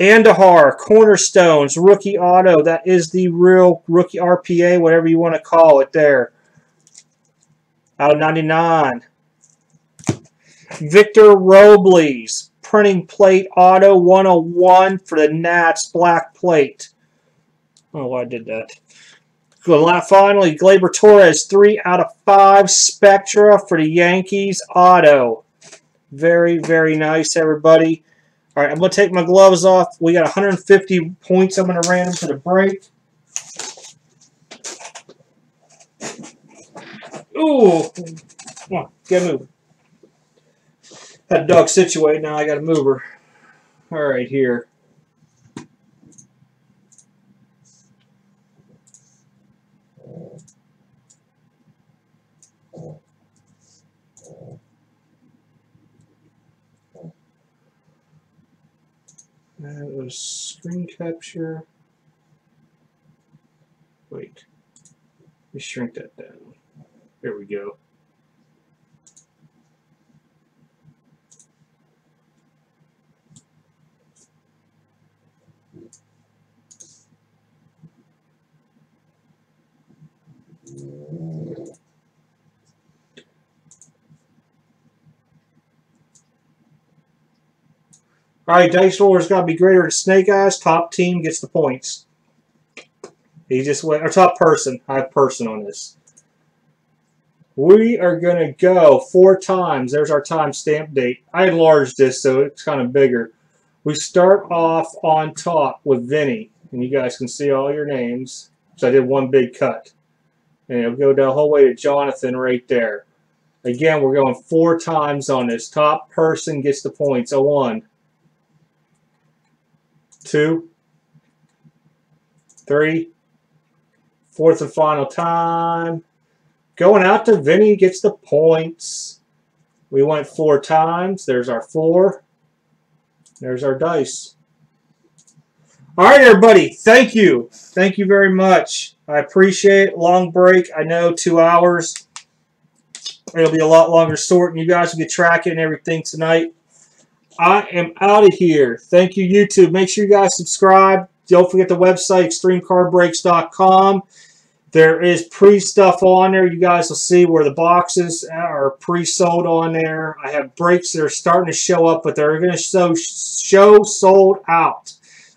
Andahar, Cornerstones, rookie auto. That is the real rookie RPA, whatever you want to call it there. Out of 99. Victor Robles, printing plate auto 101 for the Nats, black plate. I don't know why I did that. Finally, Gleyber Torres, 3 out of 5, Spectra for the Yankees auto. Very, very nice, everybody. All right, I'm going to take my gloves off. We got 150 points. I'm going to random to the break. Ooh, come on, get a move. That dog's situated now. I got to move her. All right, here. It was screen capture. Wait, let me shrink that down. There we go. Alright, dice roller's got to be greater than Snake Eyes. Top team gets the points. He just went, or top person. I have person on this. We are going to go 4 times. There's our time stamp date. I enlarged this so it's kind of bigger. We start off on top with Vinny. And you guys can see all your names. So I did one big cut. And it'll go down the whole way to Jonathan right there. Again, we're going 4 times on this. Top person gets the points. 1, 2, 3, fourth and final time. Going out to Vinny gets the points. We went 4 times. There's our 4. There's our dice. All right, everybody. Thank you. Thank you very much. I appreciate it. Long break. I know 2 hours. It'll be a lot longer sorting. You guys will be tracking everything tonight. I am out of here. Thank you, YouTube. Make sure you guys subscribe. Don't forget the website, extremecardbreaks.com. There is pre-stuff on there. You guys will see where the boxes are pre-sold on there. I have breaks that are starting to show up, but they're going to show sold out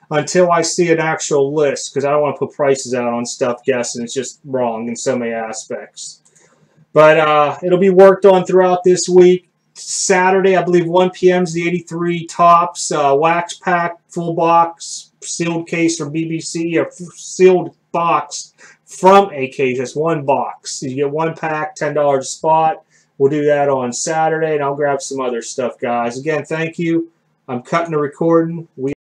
until I see an actual list, because I don't want to put prices out on stuff guessing. It's just wrong in so many aspects. But it'll be worked on throughout this week. Saturday, I believe 1 p.m. is the 83 Tops wax pack, full box, sealed case from BBC, a sealed box from a case. That's one box. You get one pack, $10 a spot. We'll do that on Saturday, and I'll grab some other stuff, guys. Again, thank you. I'm cutting the recording. We